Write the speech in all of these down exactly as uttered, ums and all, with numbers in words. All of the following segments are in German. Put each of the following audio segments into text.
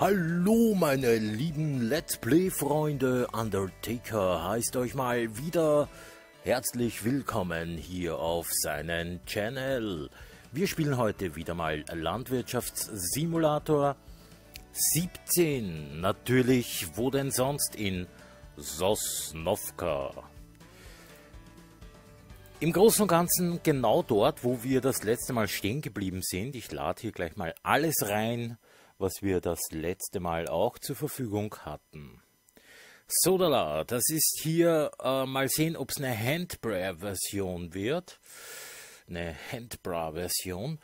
Hallo meine lieben Let's Play Freunde, Undertaker heißt euch mal wieder herzlich willkommen hier auf seinem Channel. Wir spielen heute wieder mal Landwirtschaftssimulator siebzehn, natürlich wo denn sonst in Sosnovka. Im Großen und Ganzen genau dort, wo wir das letzte Mal stehen geblieben sind. Ich lade hier gleich mal alles rein, was wir das letzte Mal auch zur Verfügung hatten. Sodala, das ist hier, äh, mal sehen, ob es eine Handbra-Version wird. Eine Handbra-Version.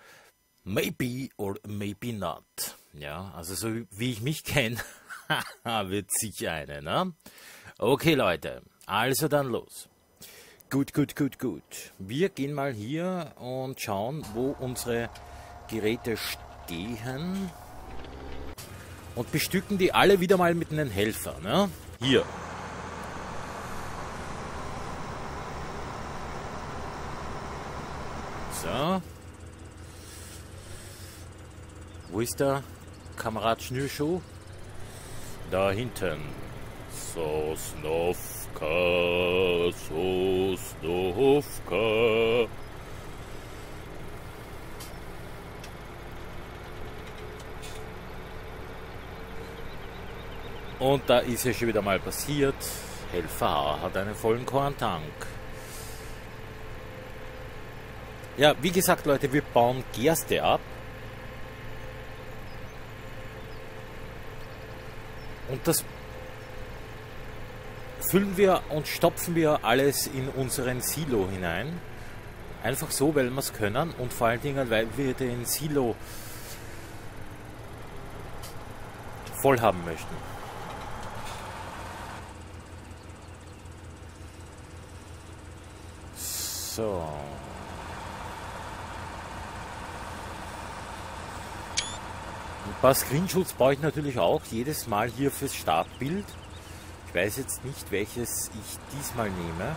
Maybe or maybe not. Ja, also so wie ich mich kenne, wird sicher eine, ne? Okay, Leute, also dann los. Gut, gut, gut, gut. Wir gehen mal hier und schauen, wo unsere Geräte stehen. Und bestücken die alle wieder mal mit einem Helfer, ne? Hier. So. Wo ist der Kamerad Schnürschuh? Da hinten. Sosnovka, Sosnovka. Und da ist ja schon wieder mal passiert. Helfer hat einen vollen Korntank. Ja, wie gesagt, Leute, wir bauen Gerste ab. Und das füllen wir und stopfen wir alles in unseren Silo hinein. Einfach so, weil wir es können und vor allen Dingen, weil wir den Silo voll haben möchten. So. Ein paar Screenshots baue ich natürlich auch jedes Mal hier fürs Startbild. Ich weiß jetzt nicht, welches ich diesmal nehme.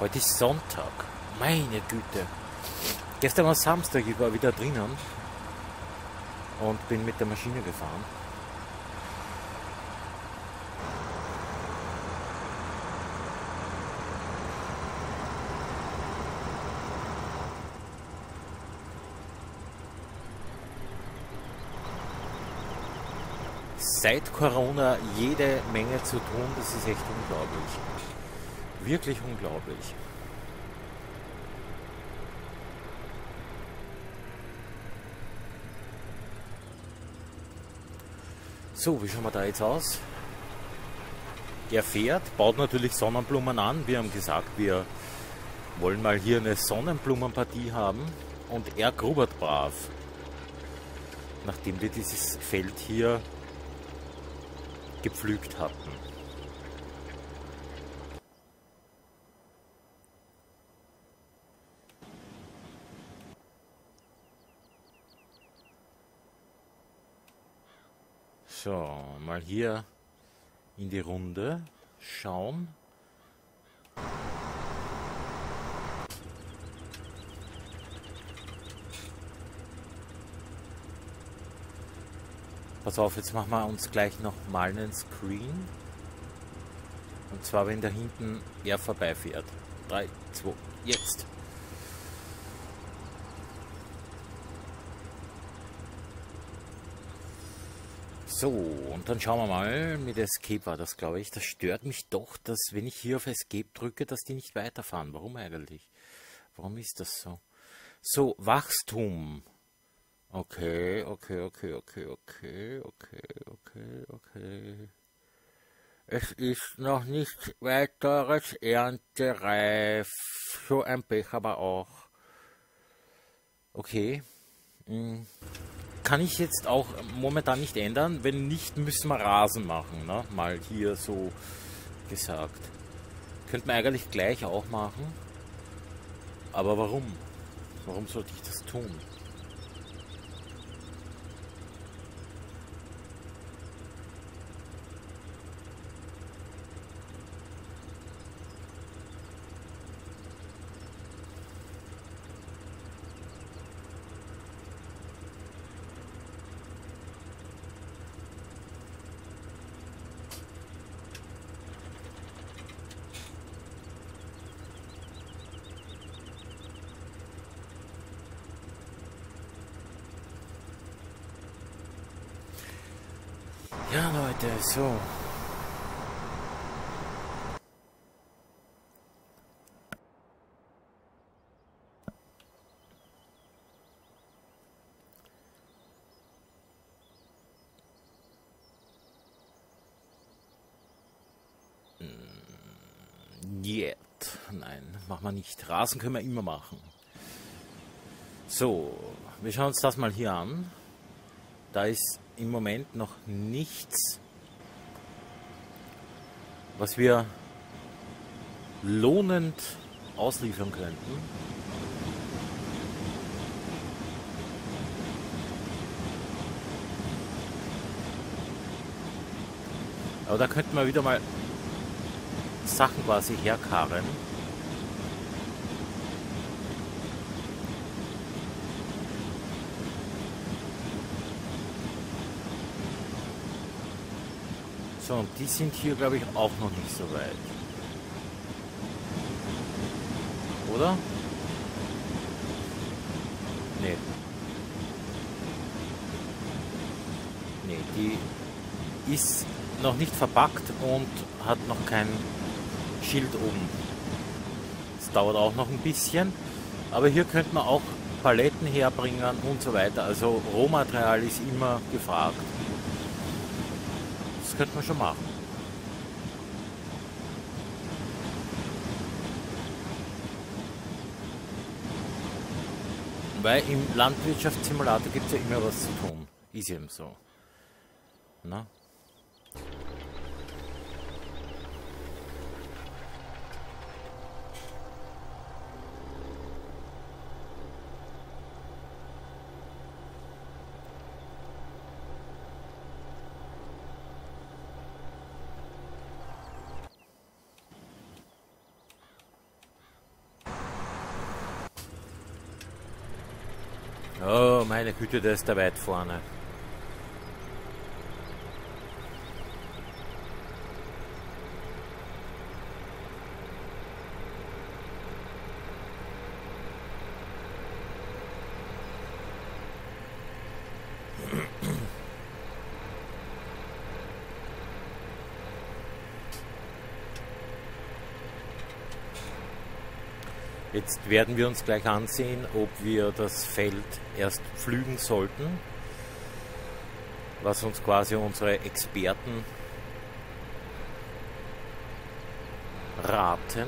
Heute ist Sonntag. Meine Güte. Gestern war Samstag, ich war wieder drinnen und bin mit der Maschine gefahren. Seit Corona jede Menge zu tun, das ist echt unglaublich. Wirklich unglaublich. So, wie schauen wir da jetzt aus? Er fährt, baut natürlich Sonnenblumen an. Wir haben gesagt, wir wollen mal hier eine Sonnenblumenpartie haben. Und er grubert brav. Nachdem wir dieses Feld hier gepflügt hatten. So, mal hier in die Runde schauen. Pass auf, jetzt machen wir uns gleich noch mal einen Screen. Und zwar, wenn da hinten er vorbeifährt. drei, zwei, jetzt! So, und dann schauen wir mal, mit Escape war das, glaube ich. Das stört mich doch, dass wenn ich hier auf Escape drücke, dass die nicht weiterfahren. Warum eigentlich? Warum ist das so? So, Wachstum. Okay, okay, okay, okay, okay, okay, okay, okay. Es ist noch nichts weiteres erntereif. So ein Pech aber auch. Okay. Hm. Kann ich jetzt auch momentan nicht ändern. Wenn nicht, müssen wir Rasen machen. Ne? Mal hier so gesagt. Könnte man eigentlich gleich auch machen. Aber warum? Warum sollte ich das tun? Ja, Leute, so. Machen wir nicht. Rasen können wir immer machen. So, wir schauen uns das mal hier an. Da ist im Moment noch nichts, was wir lohnend ausliefern könnten. Aber da könnten wir wieder mal Sachen quasi herkarren. So, und die sind hier, glaube ich, auch noch nicht so weit. Oder? Nee. Nee, die ist noch nicht verpackt und hat noch kein Schild oben. Das dauert auch noch ein bisschen. Aber hier könnte man auch Paletten herbringen und so weiter. Also Rohmaterial ist immer gefragt. Könnte man schon machen. Weil im Landwirtschaftssimulator gibt es ja immer was zu tun. Ist eben so. Na? Oh, meine Güte, der ist da weit vorne. Jetzt werden wir uns gleich ansehen, ob wir das Feld erst pflügen sollten, was uns quasi unsere Experten raten.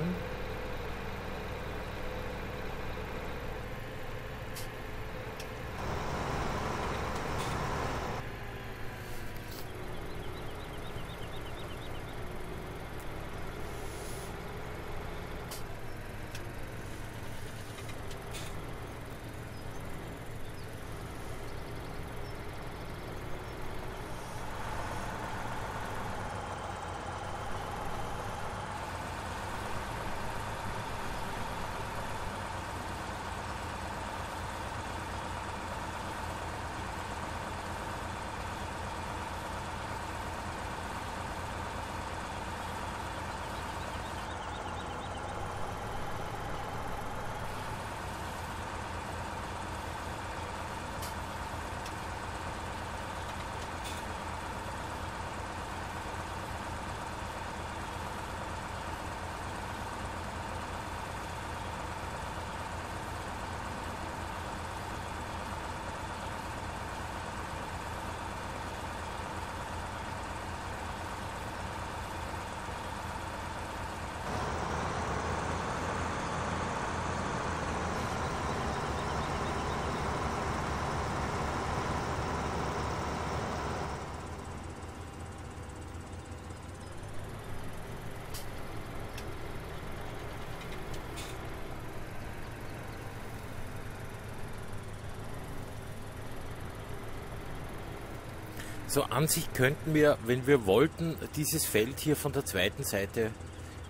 So, an sich könnten wir, wenn wir wollten, dieses Feld hier von der zweiten Seite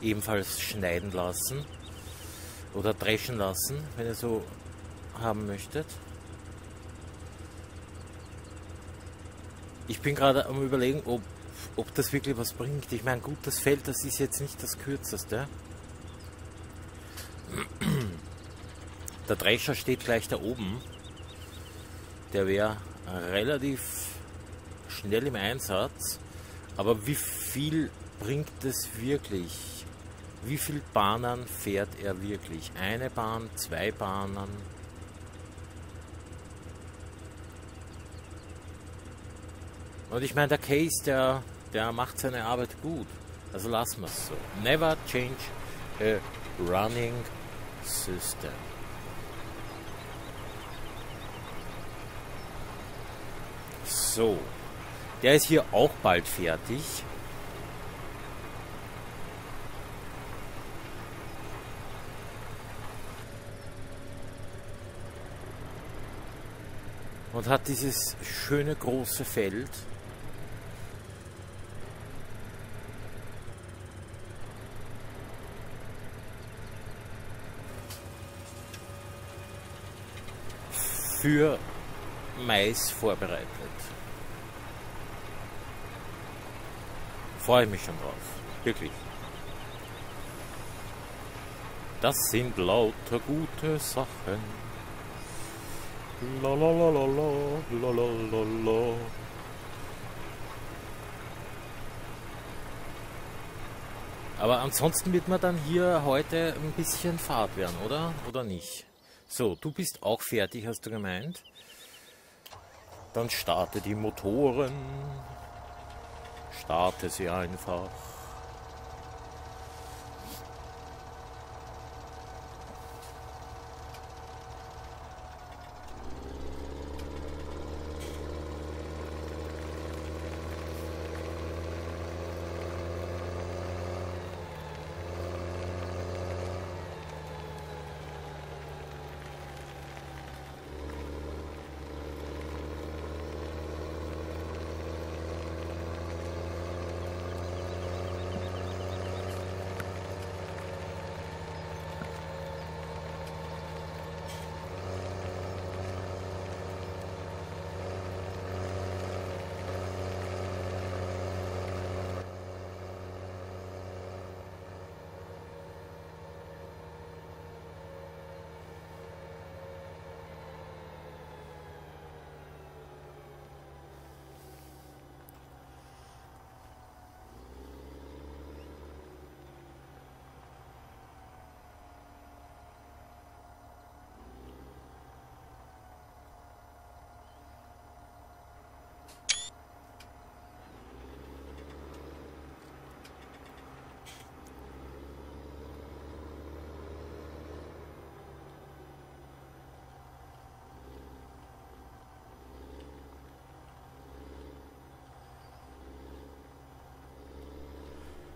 ebenfalls schneiden lassen oder dreschen lassen, wenn ihr so haben möchtet. Ich bin gerade am Überlegen, ob, ob das wirklich was bringt. Ich meine, gut, das Feld, das ist jetzt nicht das kürzeste. Der Drescher steht gleich da oben. Der wäre relativ schnell im Einsatz. Aber wie viel bringt es wirklich? Wie viele Bahnen fährt er wirklich? Eine Bahn, zwei Bahnen? Und ich meine, der Case, der, der macht seine Arbeit gut. Also lassen wir es so. Never change a running system. So. Der ist hier auch bald fertig. Und hat dieses schöne große Feld. Für Mais vorbereitet. Freue mich schon drauf. Wirklich. Das sind lauter gute Sachen. Lalalala, lalalala. Aber ansonsten wird man dann hier heute ein bisschen Fahrt werden, oder? Oder nicht? So, du bist auch fertig, hast du gemeint? Dann starte die Motoren. Starte sie einfach.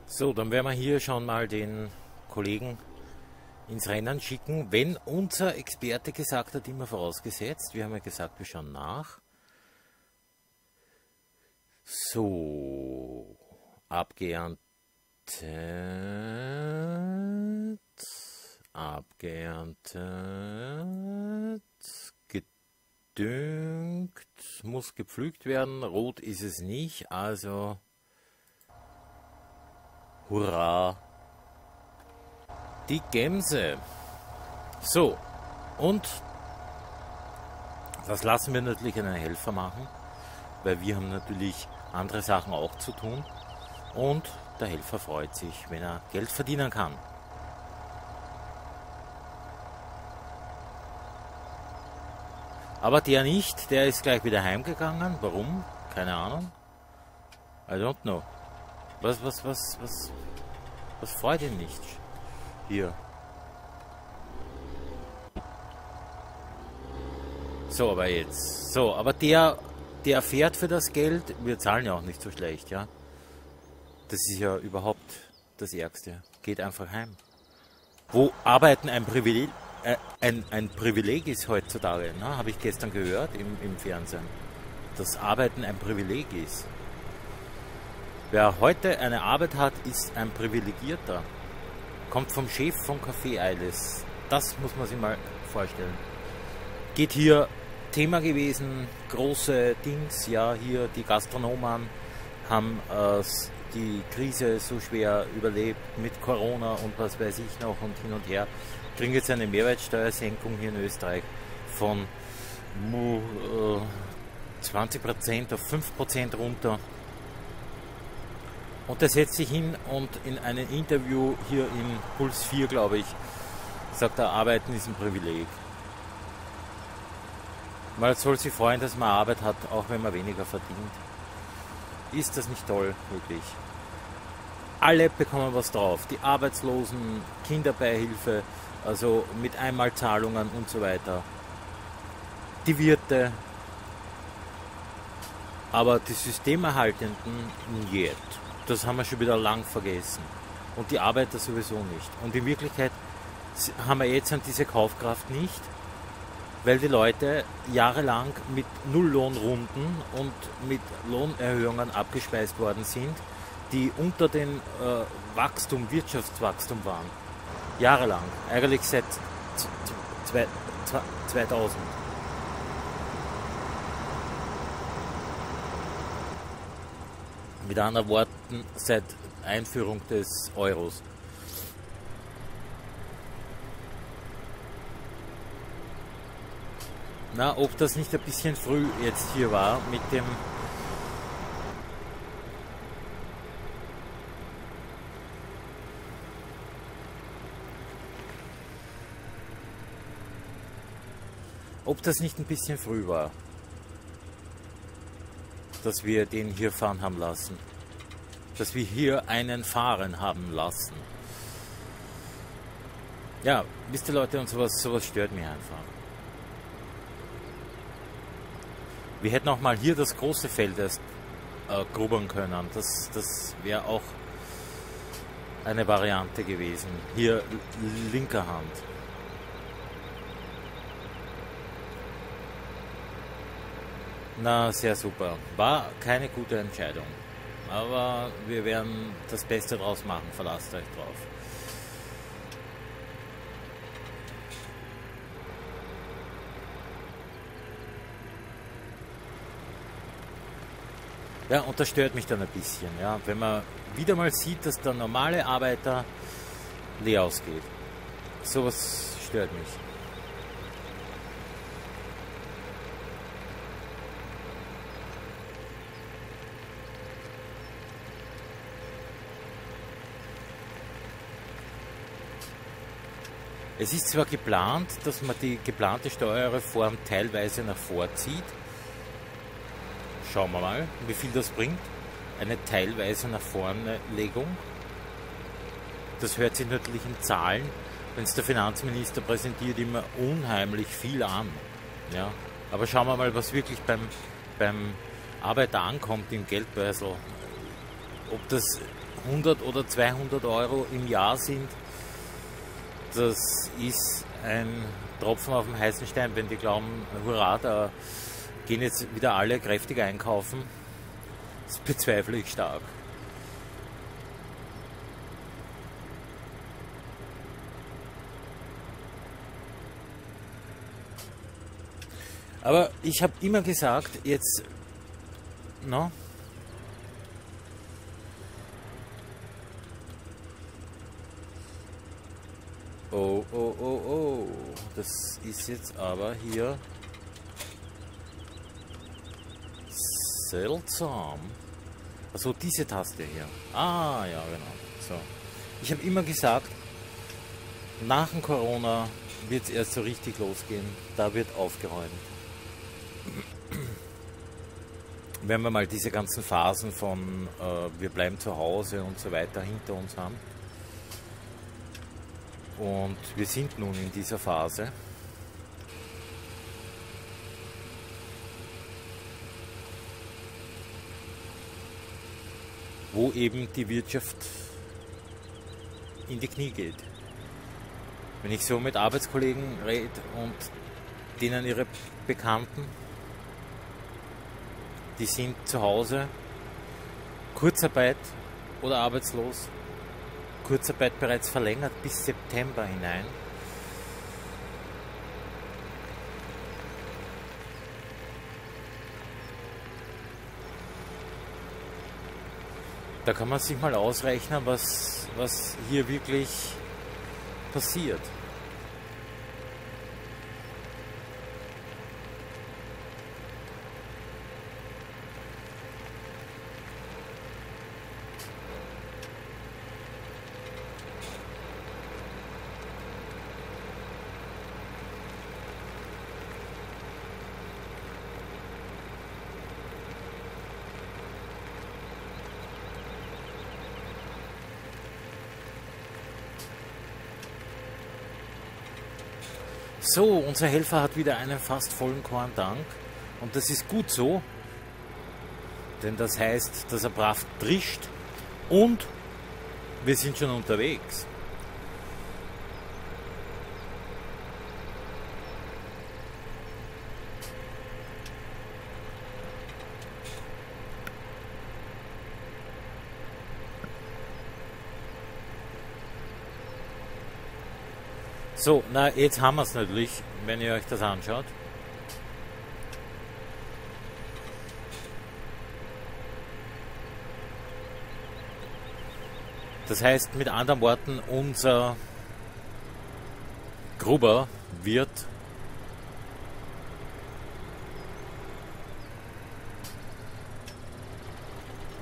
So, dann werden wir hier schon mal den Kollegen ins Rennen schicken. Wenn unser Experte gesagt hat, immer vorausgesetzt, wir haben ja gesagt, wir schauen nach. So, abgeerntet, abgeerntet, gedüngt, muss gepflügt werden, rot ist es nicht, also... Hurra! Die Gemse! So, und das lassen wir natürlich einen Helfer machen, weil wir haben natürlich andere Sachen auch zu tun. Und der Helfer freut sich, wenn er Geld verdienen kann. Aber der nicht, der ist gleich wieder heimgegangen. Warum? Keine Ahnung. I don't know. Was, was, was, was, was freut ihn nicht hier? So, aber jetzt. So, aber der, der fährt für das Geld. Wir zahlen ja auch nicht so schlecht, ja. Das ist ja überhaupt das Ärgste. Geht einfach heim. Wo Arbeiten ein Privileg, äh, ein, ein Privileg ist heutzutage, ne? Habe ich gestern gehört im, im Fernsehen. Dass Arbeiten ein Privileg ist. Wer heute eine Arbeit hat, ist ein Privilegierter. Kommt vom Chef von Café Eiles. Das muss man sich mal vorstellen. Geht hier Thema gewesen, große Dings, ja, hier die Gastronomen haben äh, die Krise so schwer überlebt mit Corona und was weiß ich noch und hin und her. Kriegen jetzt eine Mehrwertsteuersenkung hier in Österreich von äh, zwanzig Prozent auf fünf Prozent runter. Und der setzt sich hin und in einem Interview hier im Puls vier, glaube ich, sagt er, Arbeiten ist ein Privileg. Man soll sich freuen, dass man Arbeit hat, auch wenn man weniger verdient. Ist das nicht toll, wirklich? Alle bekommen was drauf. Die Arbeitslosen, Kinderbeihilfe, also mit Einmalzahlungen und so weiter. Die Wirte. Aber die Systemerhaltenden nicht. Das haben wir schon wieder lang vergessen. Und die Arbeiter sowieso nicht. Und in Wirklichkeit haben wir jetzt an diese Kaufkraft nicht, weil die Leute jahrelang mit Nulllohnrunden und mit Lohnerhöhungen abgespeist worden sind, die unter dem äh, Wachstum, Wirtschaftswachstum waren. Jahrelang. Eigentlich seit zweitausend. Mit anderen Worten, seit Einführung des Euros. Na, ob das nicht ein bisschen früh jetzt hier war mit dem... Ob das nicht ein bisschen früh war, dass wir den hier fahren haben lassen. Dass wir hier einen fahren haben lassen. Ja, wisst ihr Leute, und sowas, sowas stört mich einfach. Wir hätten auch mal hier das große Feld erst äh, grubbern können. Das, das wäre auch eine Variante gewesen. Hier linker Hand. Na, sehr super. War keine gute Entscheidung. Aber wir werden das Beste draus machen. Verlasst euch drauf. Ja, und das stört mich dann ein bisschen, ja, wenn man wieder mal sieht, dass der normale Arbeiter leer ausgeht. Sowas stört mich. Es ist zwar geplant, dass man die geplante Steuerreform teilweise nach vorzieht. Schauen wir mal, wie viel das bringt. Eine teilweise nach vorne Legung. Das hört sich natürlich in Zahlen, wenn es der Finanzminister präsentiert, immer unheimlich viel an. Ja, aber schauen wir mal, was wirklich beim, beim Arbeiter ankommt im Geldbörsel. Ob das hundert oder zweihundert Euro im Jahr sind, das ist ein Tropfen auf dem heißen Stein, wenn die glauben, hurra, da gehen jetzt wieder alle kräftig einkaufen. Das bezweifle ich stark. Aber ich habe immer gesagt, jetzt... No? Oh, oh, oh, oh. Das ist jetzt aber hier... Seltsam. Also diese Taste hier. Ah, ja, genau. So. Ich habe immer gesagt, nach dem Corona wird es erst so richtig losgehen. Da wird aufgeräumt. Wenn wir mal diese ganzen Phasen von äh, wir bleiben zu Hause und so weiter hinter uns haben. Und wir sind nun in dieser Phase. Wo eben die Wirtschaft in die Knie geht. Wenn ich so mit Arbeitskollegen rede und denen ihre Bekannten, die sind zu Hause, Kurzarbeit oder arbeitslos, Kurzarbeit bereits verlängert bis September hinein. Da kann man sich mal ausrechnen, was, was hier wirklich passiert. So, unser Helfer hat wieder einen fast vollen Korntank. Und das ist gut so. Denn das heißt, dass er brav trischt. Und wir sind schon unterwegs. So, na, jetzt haben wir es natürlich, wenn ihr euch das anschaut. Das heißt, mit anderen Worten, unser Gruber wird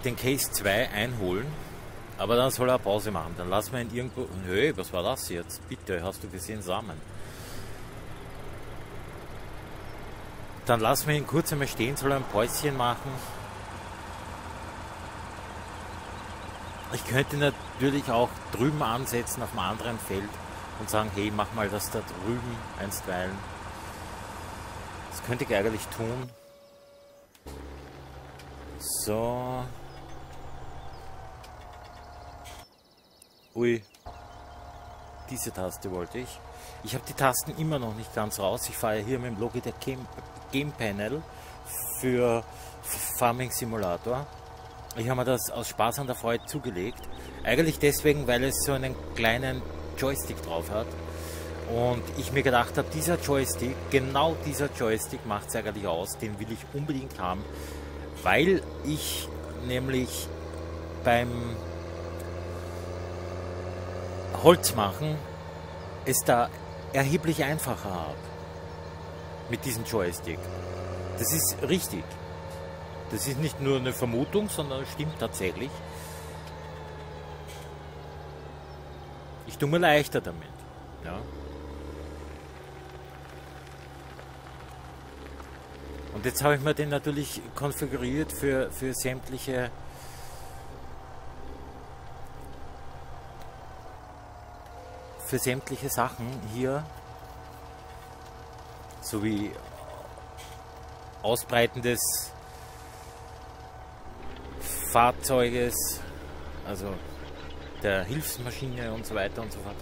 den Case zwei einholen. Aber dann soll er eine Pause machen. Dann lassen wir ihn irgendwo... Hey, was war das jetzt? Bitte, hast du gesehen, Samen? Dann lassen wir ihn kurz einmal stehen, soll er ein Päuschen machen. Ich könnte natürlich auch drüben ansetzen auf einem anderen Feld und sagen, hey, mach mal das da drüben einstweilen. Das könnte ich ärgerlich tun. So... Ui, diese Taste wollte ich. Ich habe die Tasten immer noch nicht ganz raus. Ich fahre hier mit dem Logitech Game Panel für Farming Simulator. Ich habe mir das aus Spaß an der Freude zugelegt. Eigentlich deswegen, weil es so einen kleinen Joystick drauf hat. Und ich mir gedacht habe, dieser Joystick, genau dieser Joystick macht es eigentlich aus. Den will ich unbedingt haben, weil ich nämlich beim... Holz machen ist da erheblich einfacher ab mit diesem Joystick. Das ist richtig. Das ist nicht nur eine Vermutung, sondern stimmt tatsächlich. Ich tue mir leichter damit. Ja. Und jetzt habe ich mir den natürlich konfiguriert für, für sämtliche für sämtliche Sachen hier, sowie Ausbreiten des Fahrzeuges, also der Hilfsmaschine und so weiter und so fort,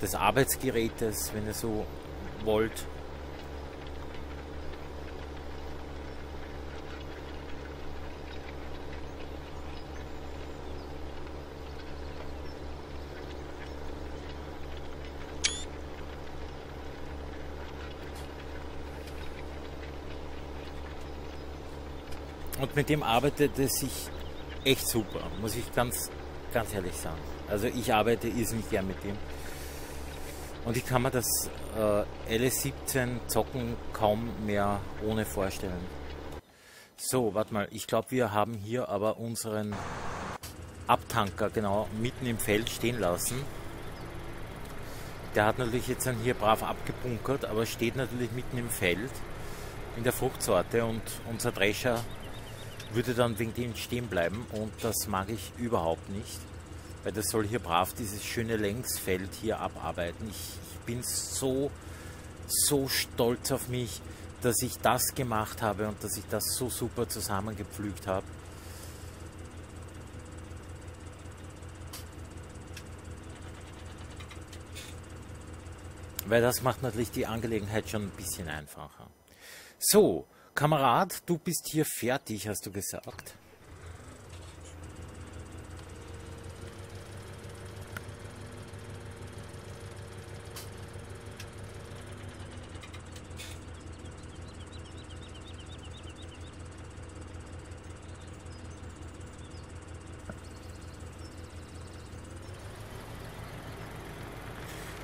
des Arbeitsgerätes, wenn ihr so wollt. Und mit dem arbeitet es sich echt super, muss ich ganz, ganz ehrlich sagen. Also ich arbeite irrsinnig gern mit dem. Und ich kann mir das äh, L S siebzehn zocken kaum mehr ohne vorstellen. So, warte mal, ich glaube, wir haben hier aber unseren Abtanker genau mitten im Feld stehen lassen. Der hat natürlich jetzt dann hier brav abgebunkert, aber steht natürlich mitten im Feld, in der Fruchtsorte, und unser Drescher würde dann wegen dem stehen bleiben, und das mag ich überhaupt nicht, weil das soll hier brav dieses schöne Längsfeld hier abarbeiten. Ich, ich bin so, so stolz auf mich, dass ich das gemacht habe und dass ich das so super zusammengepflügt habe. Weil das macht natürlich die Angelegenheit schon ein bisschen einfacher. So, Kamerad, du bist hier fertig, hast du gesagt.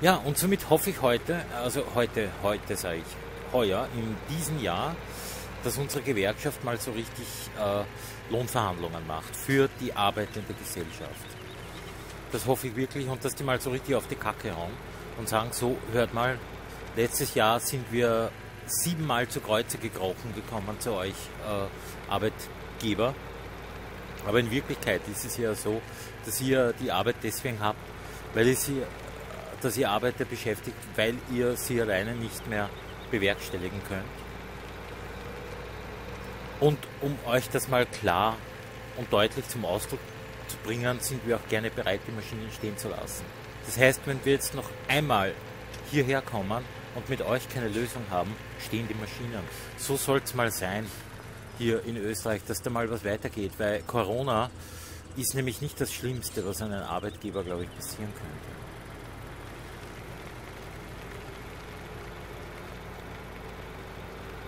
Ja, und somit hoffe ich heute, also heute, heute sage ich, heuer, in diesem Jahr, dass unsere Gewerkschaft mal so richtig äh, Lohnverhandlungen macht für die Arbeit in der Gesellschaft. Das hoffe ich wirklich, und dass die mal so richtig auf die Kacke hauen und sagen, so, hört mal, letztes Jahr sind wir siebenmal zu Kreuze gekrochen gekommen zu euch äh, Arbeitgeber. Aber in Wirklichkeit ist es ja so, dass ihr die Arbeit deswegen habt, weil ihr sie dass ihr Arbeiter beschäftigt, weil ihr sie alleine nicht mehr bewerkstelligen könnt. Und um euch das mal klar und deutlich zum Ausdruck zu bringen, sind wir auch gerne bereit, die Maschinen stehen zu lassen. Das heißt, wenn wir jetzt noch einmal hierher kommen und mit euch keine Lösung haben, stehen die Maschinen. So soll es mal sein hier in Österreich, dass da mal was weitergeht, weil Corona ist nämlich nicht das Schlimmste, was einem Arbeitgeber, glaube ich, passieren könnte.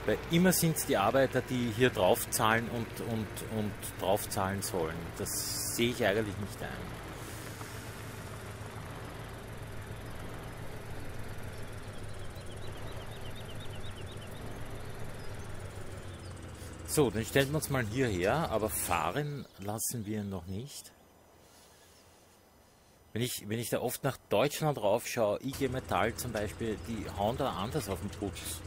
Weil immer sind es die Arbeiter, die hier draufzahlen und, und, und draufzahlen sollen. Das sehe ich eigentlich nicht ein. So, dann stellen wir uns mal hierher, aber fahren lassen wir ihn noch nicht. Wenn ich, wenn ich da oft nach Deutschland raufschaue, I G Metall zum Beispiel, die hauen da anders auf den Pups.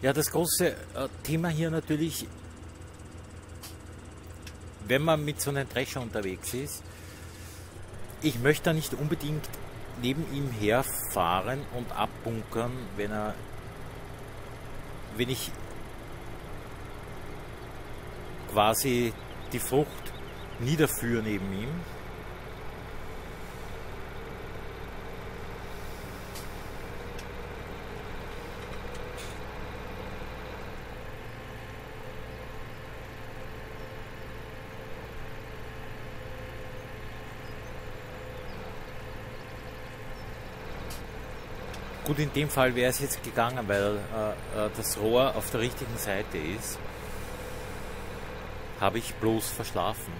Ja, das große Thema hier natürlich, wenn man mit so einem Drescher unterwegs ist, ich möchte da nicht unbedingt neben ihm herfahren und abbunkern, wenn er, wenn ich quasi die Frucht niederführe neben ihm. Gut, in dem Fall wäre es jetzt gegangen, weil äh, das Rohr auf der richtigen Seite ist. Habe ich bloß verschlafen.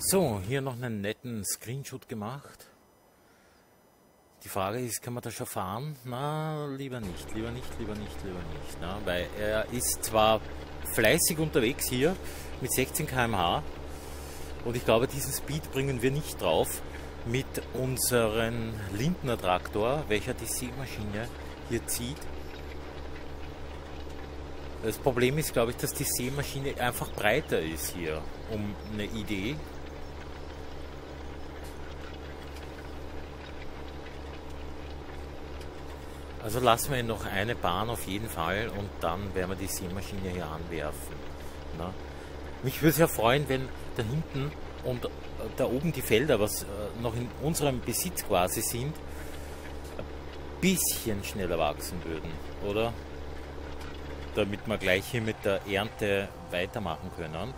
So, hier noch einen netten Screenshot gemacht. Die Frage ist, kann man da schon fahren? Na, lieber nicht, lieber nicht, lieber nicht, lieber nicht. Na, weil er ist zwar fleißig unterwegs hier mit sechzehn Kilometer pro Stunde und ich glaube, diesen Speed bringen wir nicht drauf mit unserem Lindner Traktor, welcher die Sämaschine hier zieht. Das Problem ist, glaube ich, dass die Sämaschine einfach breiter ist hier, um eine Idee. Also lassen wir noch eine Bahn auf jeden Fall und dann werden wir die Sämaschine hier anwerfen. Na? Mich würde es ja freuen, wenn da hinten und da oben die Felder, was noch in unserem Besitz quasi sind, ein bisschen schneller wachsen würden, oder? Damit wir gleich hier mit der Ernte weitermachen können.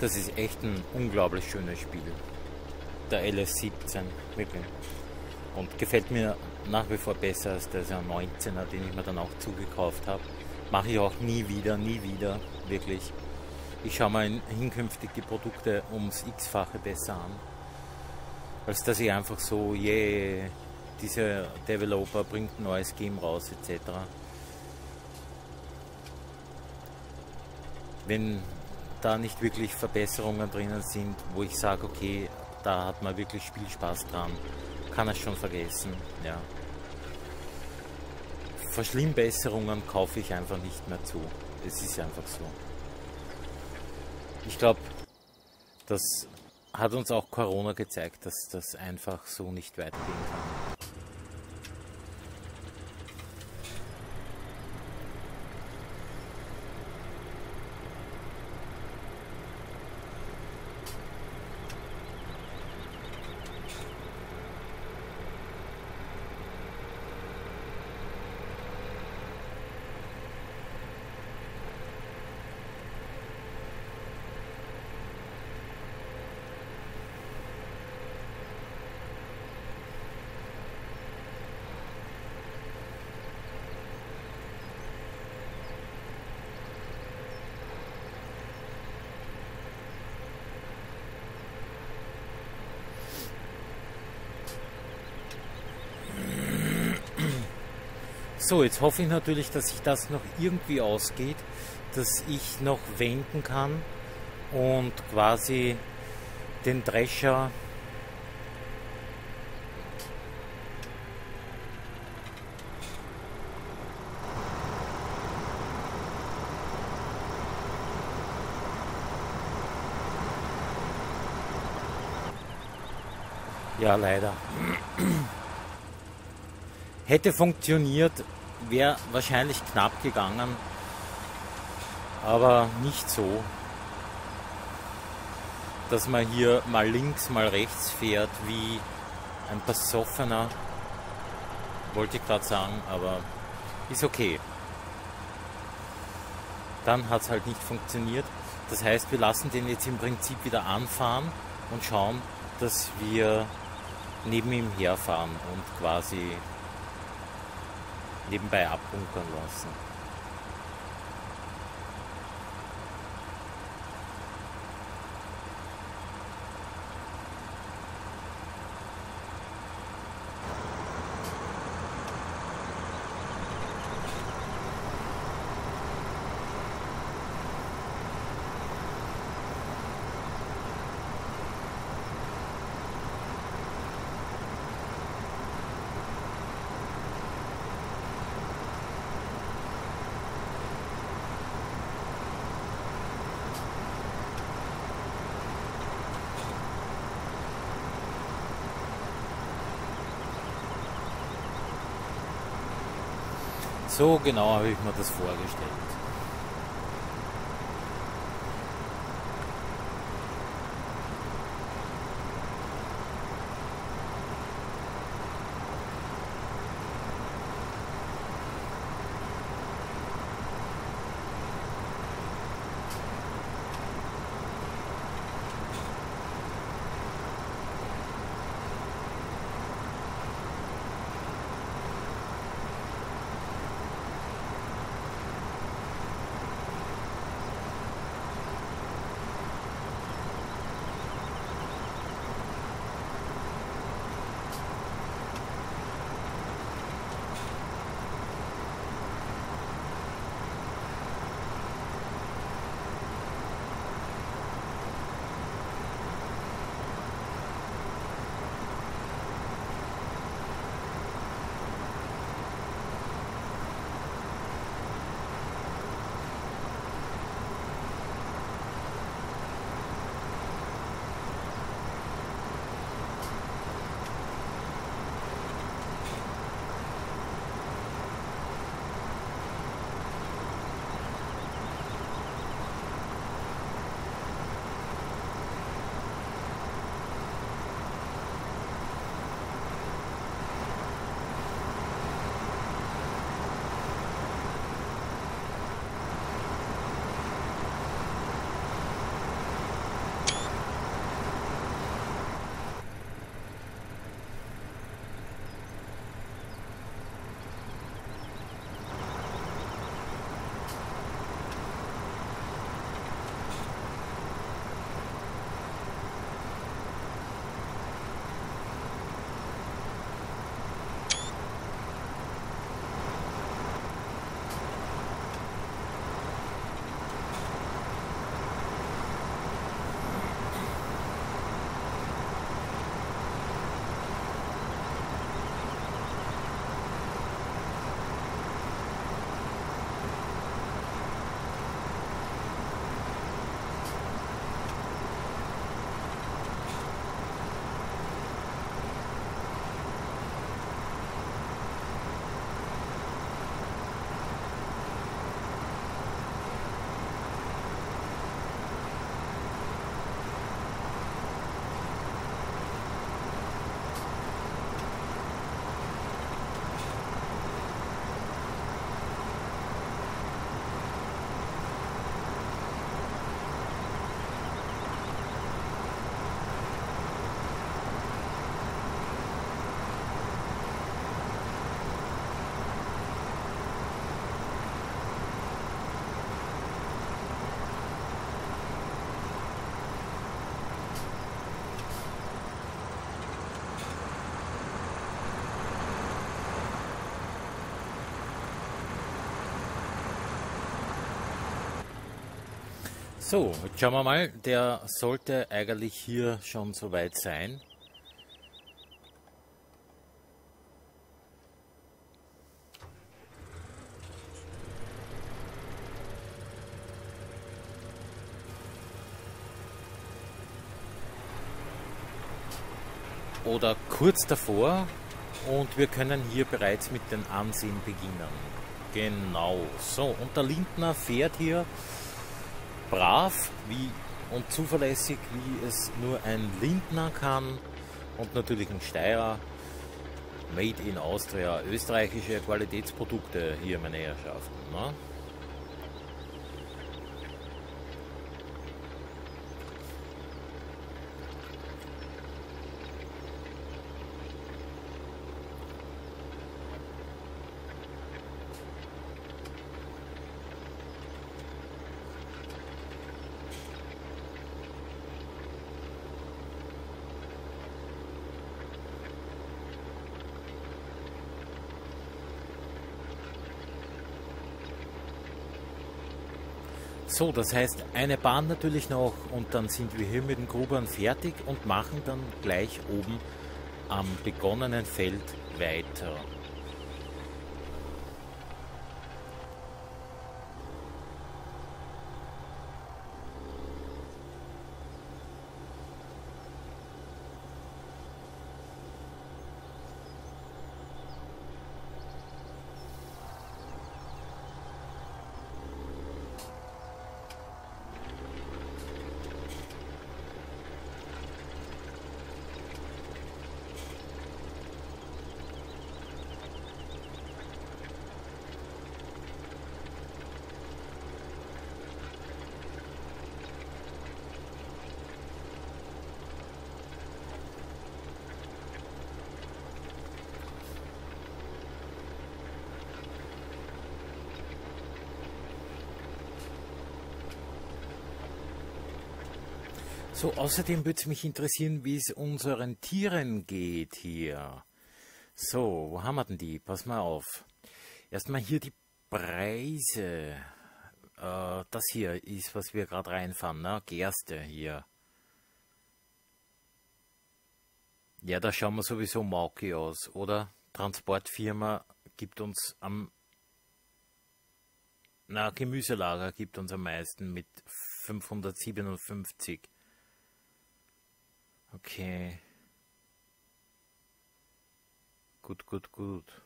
Das ist echt ein unglaublich schönes Spiel, der L S siebzehn, wirklich. Und gefällt mir nach wie vor besser als der neunzehner, den ich mir dann auch zugekauft habe. Mache ich auch nie wieder, nie wieder, wirklich. Ich schaue mir hinkünftig die Produkte ums x-fache besser an, als dass ich einfach so, yeah, dieser Developer bringt ein neues Game raus, et cetera. Wenn da nicht wirklich Verbesserungen drinnen sind, wo ich sage, okay, da hat man wirklich Spielspaß dran, kann er schon vergessen, ja. Verschlimmbesserungen kaufe ich einfach nicht mehr zu. Es ist einfach so. Ich glaube, das hat uns auch Corona gezeigt, dass das einfach so nicht weitergehen kann. So, jetzt hoffe ich natürlich, dass sich das noch irgendwie ausgeht, dass ich noch wenden kann und quasi den Drescher ja leider hätte funktioniert, wäre wahrscheinlich knapp gegangen, aber nicht so, dass man hier mal links, mal rechts fährt, wie ein Besoffener, wollte ich gerade sagen, aber ist okay. Dann hat es halt nicht funktioniert, das heißt, wir lassen den jetzt im Prinzip wieder anfahren und schauen, dass wir neben ihm herfahren und quasi nebenbei abbunkern lassen. So genau habe ich mir das vorgestellt. So, jetzt schauen wir mal, der sollte eigentlich hier schon soweit sein. Oder kurz davor, und wir können hier bereits mit dem Ansehen beginnen. Genau, so, und der Lindner fährt hier brav wie und zuverlässig, wie es nur ein Lindner kann, und natürlich ein Steirer, made in Austria, österreichische Qualitätsprodukte hier, meine Herrschaften, ne? So, das heißt, eine Bahn natürlich noch, und dann sind wir hier mit den Grubern fertig und machen dann gleich oben am begonnenen Feld weiter. So, außerdem würde es mich interessieren, wie es unseren Tieren geht hier. So, wo haben wir denn die? Pass mal auf. Erstmal hier die Preise. Äh, das hier ist, was wir gerade reinfahren, ne? Gerste hier. Ja, da schauen wir sowieso Mauki aus, oder? Transportfirma gibt uns am... Na, Gemüselager gibt uns am meisten mit fünfhundertsiebenundfünfzig. Okay. Gut, gut, gut.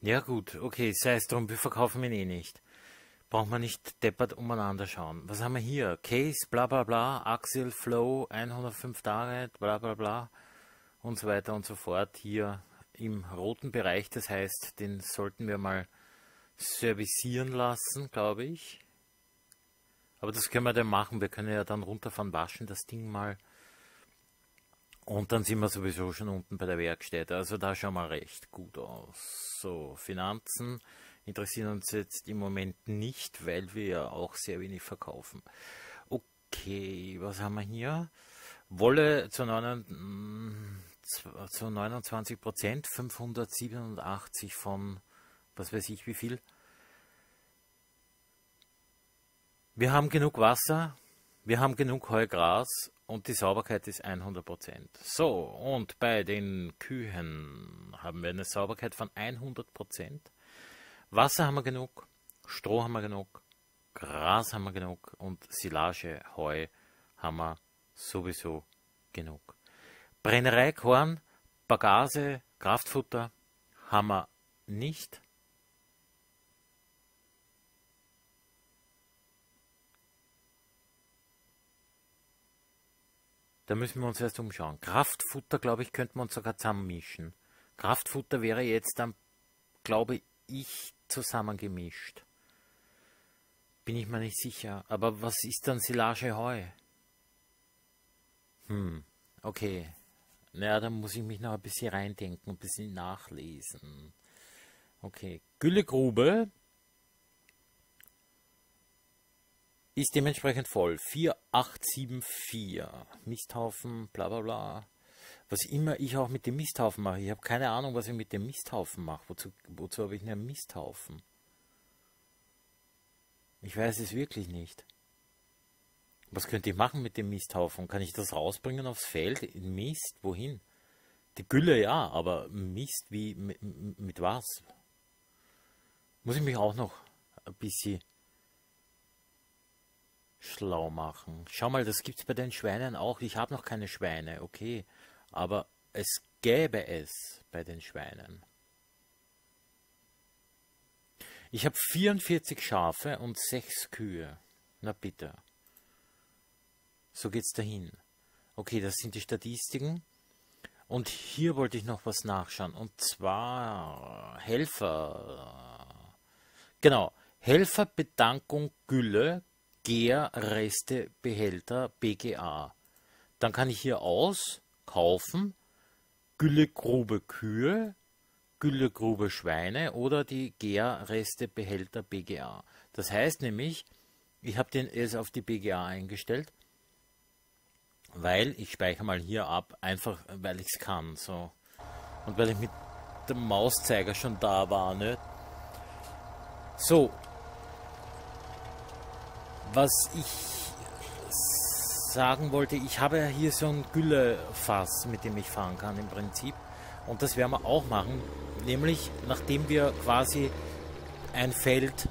Ja gut, okay, sei es drum, wir verkaufen ihn eh nicht. Braucht man nicht deppert umeinander schauen. Was haben wir hier? Case, bla bla bla, Axel, Flow, hundertfünf Tage, bla bla bla und so weiter und so fort. Hier im roten Bereich, das heißt, den sollten wir mal servicieren lassen, glaube ich. Aber das können wir dann machen. Wir können ja dann runterfahren, waschen das Ding mal. Und dann sind wir sowieso schon unten bei der Werkstätte. Also da schauen wir recht gut aus. So, Finanzen interessieren uns jetzt im Moment nicht, weil wir ja auch sehr wenig verkaufen. Okay, was haben wir hier? Wolle zu neunundzwanzig Prozent, fünfhundertsiebenundachtzig von, was weiß ich wie viel. Wir haben genug Wasser, wir haben genug Heugras und die Sauberkeit ist hundert Prozent. So, und bei den Kühen haben wir eine Sauberkeit von hundert Prozent. Wasser haben wir genug, Stroh haben wir genug, Gras haben wir genug und Silage, Heu haben wir sowieso genug. Brennerei, Korn, Bagage, Kraftfutter haben wir nicht. Da müssen wir uns erst umschauen. Kraftfutter, glaube ich, könnten wir uns sogar zusammenmischen. Kraftfutter wäre jetzt dann, glaube ich, ich zusammengemischt. Bin ich mir nicht sicher. Aber was ist dann Silage Heu? Hm, okay. Naja, da muss ich mich noch ein bisschen reindenken, ein bisschen nachlesen. Okay. Güllegrube ist dementsprechend voll. vier acht sieben vier. Misthaufen, bla bla bla. Was immer ich auch mit dem Misthaufen mache. Ich habe keine Ahnung, was ich mit dem Misthaufen mache. Wozu, wozu habe ich einen Misthaufen? Ich weiß es wirklich nicht. Was könnte ich machen mit dem Misthaufen? Kann ich das rausbringen aufs Feld? Mist? Wohin? Die Gülle ja, aber Mist wie mit, mit was? Muss ich mich auch noch ein bisschen schlau machen. Schau mal, das gibt es bei den Schweinen auch. Ich habe noch keine Schweine, okay. Aber es gäbe es bei den Schweinen. Ich habe vierundvierzig Schafe und sechs Kühe. Na bitte. So geht's dahin. Okay, das sind die Statistiken. Und hier wollte ich noch was nachschauen. Und zwar Helfer. Genau. Helferbedankung Gülle, Gärreste, Behälter, B G A. Dann kann ich hier aus... kaufen, Güllegrube Kühe, Güllegrube Schweine oder die Gärreste Behälter B G A. Das heißt nämlich, ich habe den erst auf die B G A eingestellt, weil ich speichere mal hier ab, einfach weil ich es kann. So. Und weil ich mit dem Mauszeiger schon da war. Ne? So, was ich sagen wollte, ich habe ja hier so ein Güllefass, mit dem ich fahren kann im Prinzip, und das werden wir auch machen, nämlich nachdem wir quasi ein Feld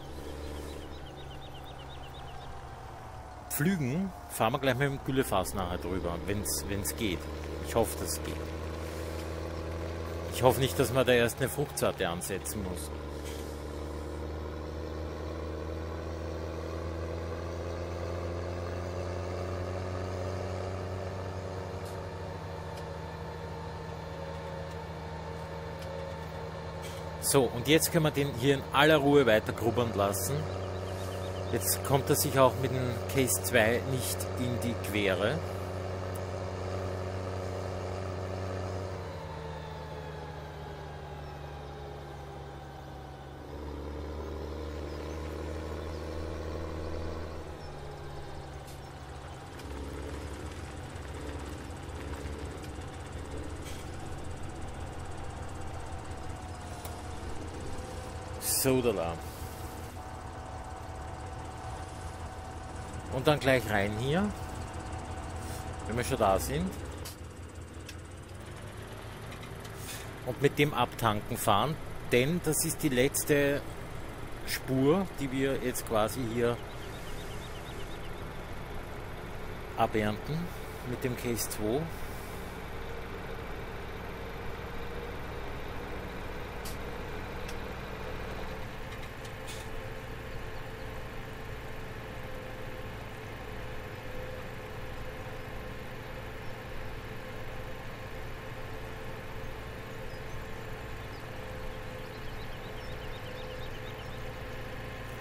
pflügen, fahren wir gleich mit dem Güllefass nachher drüber, wenn es geht. Ich hoffe, das geht. Ich hoffe nicht, dass man da erst eine Fruchtsorte ansetzen muss. So, und jetzt können wir den hier in aller Ruhe weiter grubbern lassen. Jetzt kommt er sich auch mit dem Case zwei nicht in die Quere. So, da lang. Und dann gleich rein hier, wenn wir schon da sind. Und mit dem Abtanken fahren, denn das ist die letzte Spur, die wir jetzt quasi hier abernten mit dem Case zwei.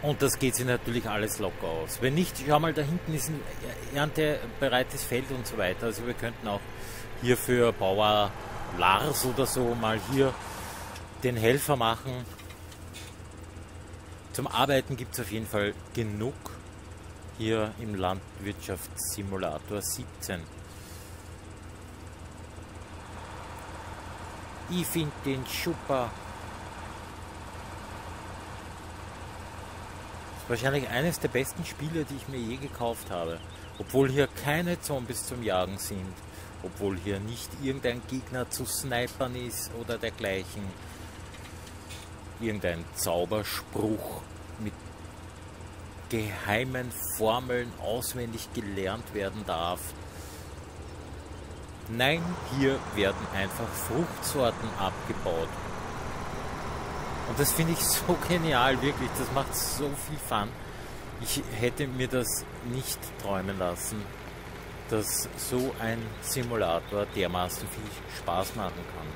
Und das geht sich natürlich alles locker aus. Wenn nicht, schau mal, da hinten ist ein erntebereites Feld und so weiter. Also wir könnten auch hier für Bauer Lars oder so mal hier den Helfer machen. Zum Arbeiten gibt es auf jeden Fall genug hier im Landwirtschaftssimulator siebzehn. Ich finde den super. Wahrscheinlich eines der besten Spiele, die ich mir je gekauft habe. Obwohl hier keine Zombies zum Jagen sind. Obwohl hier nicht irgendein Gegner zu snipern ist oder dergleichen. Irgendein Zauberspruch mit geheimen Formeln auswendig gelernt werden darf. Nein, hier werden einfach Fruchtsorten abgebaut. Und das finde ich so genial, wirklich. Das macht so viel Fun. Ich hätte mir das nicht träumen lassen, dass so ein Simulator dermaßen viel Spaß machen kann.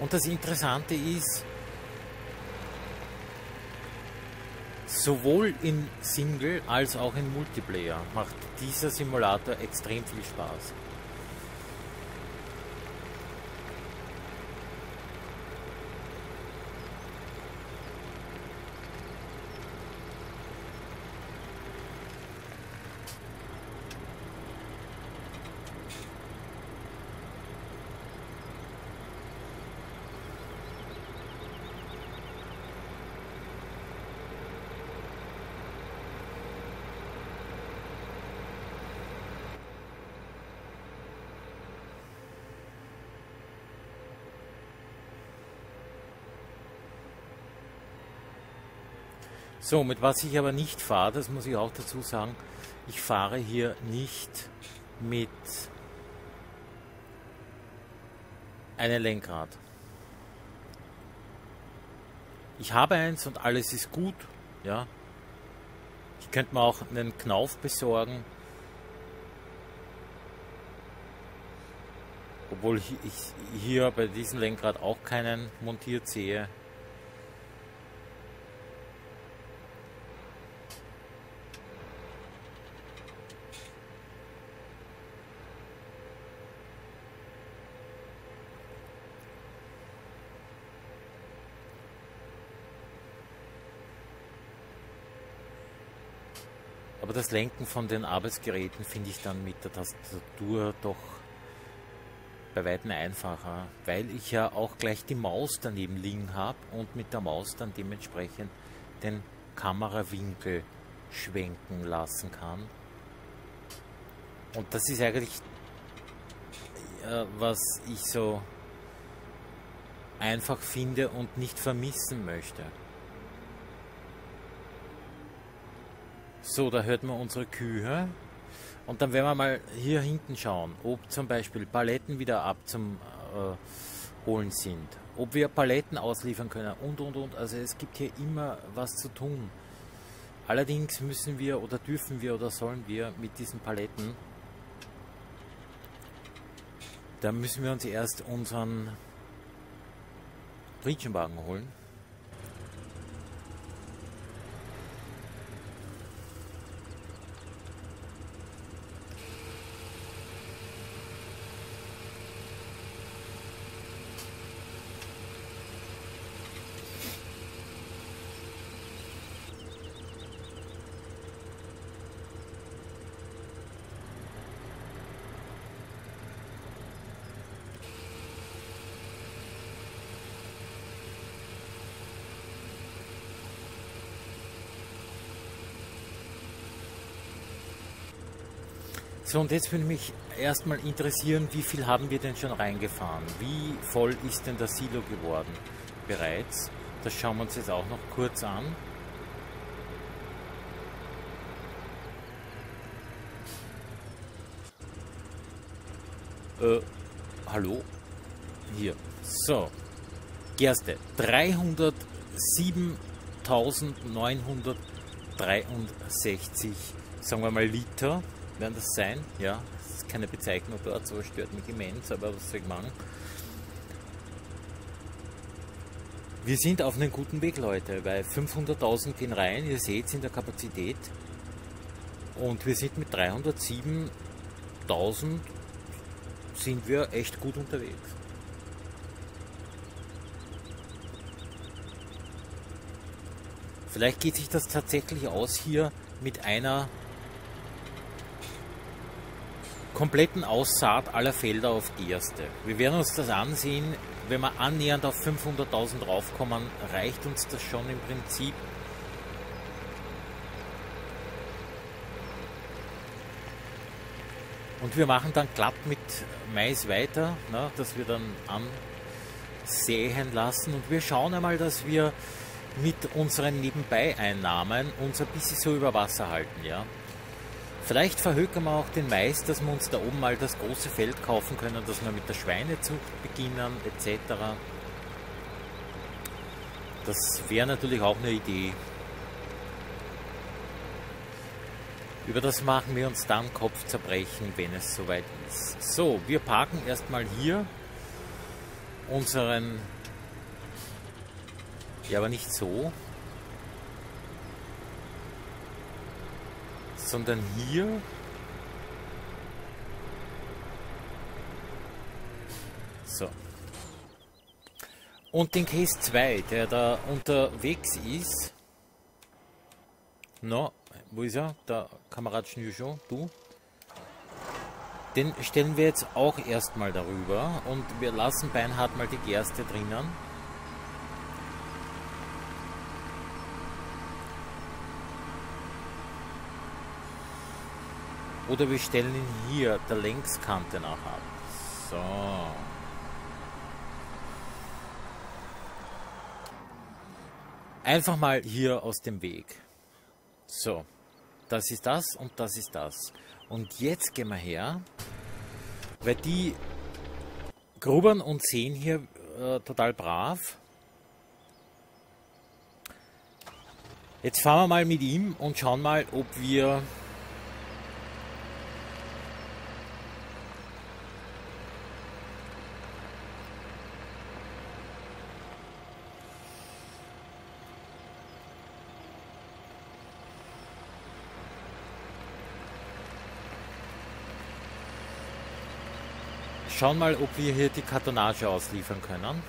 Und das Interessante ist, sowohl in Single als auch in Multiplayer macht dieser Simulator extrem viel Spaß. So, mit was ich aber nicht fahre, das muss ich auch dazu sagen, ich fahre hier nicht mit einem Lenkrad. Ich habe eins und alles ist gut, ja. Ich könnte mir auch einen Knauf besorgen. Obwohl ich hier bei diesem Lenkrad auch keinen montiert sehe. Aber das Lenken von den Arbeitsgeräten finde ich dann mit der Tastatur doch bei weitem einfacher, weil ich ja auch gleich die Maus daneben liegen habe und mit der Maus dann dementsprechend den Kamerawinkel schwenken lassen kann. Und das ist eigentlich, äh, was ich so einfach finde und nicht vermissen möchte. So, da hört man unsere Kühe und dann werden wir mal hier hinten schauen, ob zum Beispiel Paletten wieder abzuholen äh, sind, ob wir Paletten ausliefern können und und und, also es gibt hier immer was zu tun. Allerdings müssen wir oder dürfen wir oder sollen wir mit diesen Paletten, da müssen wir uns erst unseren Britschenwagen holen. So, und jetzt würde mich erstmal interessieren, wie viel haben wir denn schon reingefahren? Wie voll ist denn das Silo geworden bereits? Das schauen wir uns jetzt auch noch kurz an. Äh, hallo? Hier. So. Gerste. dreihundertsiebentausendneunhundertdreiundsechzig, sagen wir mal, Liter werden das sein. Ja, das ist keine Bezeichnung dort, so stört mich immens, aber was soll ich machen? Wir sind auf einem guten Weg, Leute, weil fünfhunderttausend gehen rein, ihr seht es in der Kapazität. Und wir sind mit dreihundertsiebentausend sind wir echt gut unterwegs. Vielleicht geht sich das tatsächlich aus, hier mit einer kompletten Aussaat aller Felder auf Gerste. Wir werden uns das ansehen. Wenn wir annähernd auf fünfhunderttausend raufkommen, reicht uns das schon im Prinzip. Und wir machen dann glatt mit Mais weiter, ne, dass wir dann ansehen lassen. Und wir schauen einmal, dass wir mit unseren Nebenbei-Einnahmen uns ein bisschen so über Wasser halten, ja. Vielleicht verhökern wir auch den Mais, dass wir uns da oben mal das große Feld kaufen können, dass wir mit der Schweinezucht beginnen, et cetera. Das wäre natürlich auch eine Idee. Über das machen wir uns dann Kopf zerbrechen, wenn es soweit ist. So, wir parken erstmal hier unseren... Ja, aber nicht so, sondern hier. So. Und den Case zwei, der da unterwegs ist. Na, no, wo ist er? Der Kamerad Schnürschow, du. Den stellen wir jetzt auch erstmal darüber und wir lassen Beinhard mal die Gerste drinnen. Oder wir stellen ihn hier der Längskante nach ab. So. Einfach mal hier aus dem Weg. So. Das ist das und das ist das. Und jetzt gehen wir her, weil die grubbern und sehen hier äh, total brav. Jetzt fahren wir mal mit ihm und schauen mal, ob wir... Schauen mal, ob wir hier die Kartonage ausliefern können.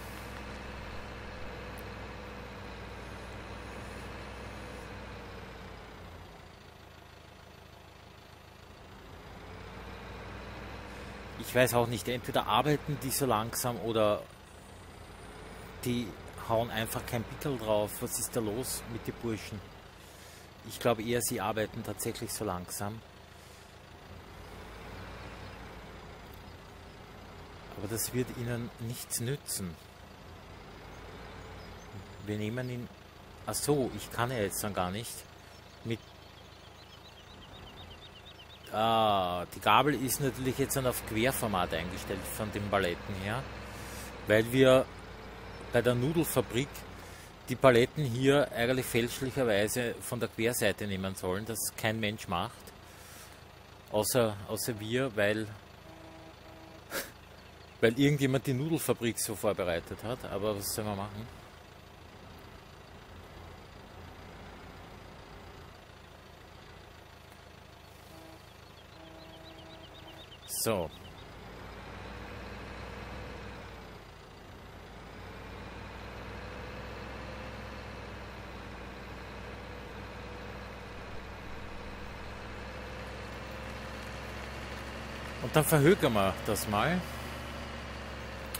Ich weiß auch nicht, entweder arbeiten die so langsam oder die hauen einfach kein Pickel drauf. Was ist da los mit den Burschen? Ich glaube eher, sie arbeiten tatsächlich so langsam. Aber das wird ihnen nichts nützen. Wir nehmen ihn... Ach so, ich kann ja jetzt dann gar nicht. Mit... Ah, die Gabel ist natürlich jetzt dann auf Querformat eingestellt von den Paletten her. Weil wir bei der Nudelfabrik die Paletten hier eigentlich fälschlicherweise von der Querseite nehmen sollen, das kein Mensch macht. Außer, außer wir, weil... Weil irgendjemand die Nudelfabrik so vorbereitet hat, aber was sollen wir machen? So. Und dann verhökern wir das mal.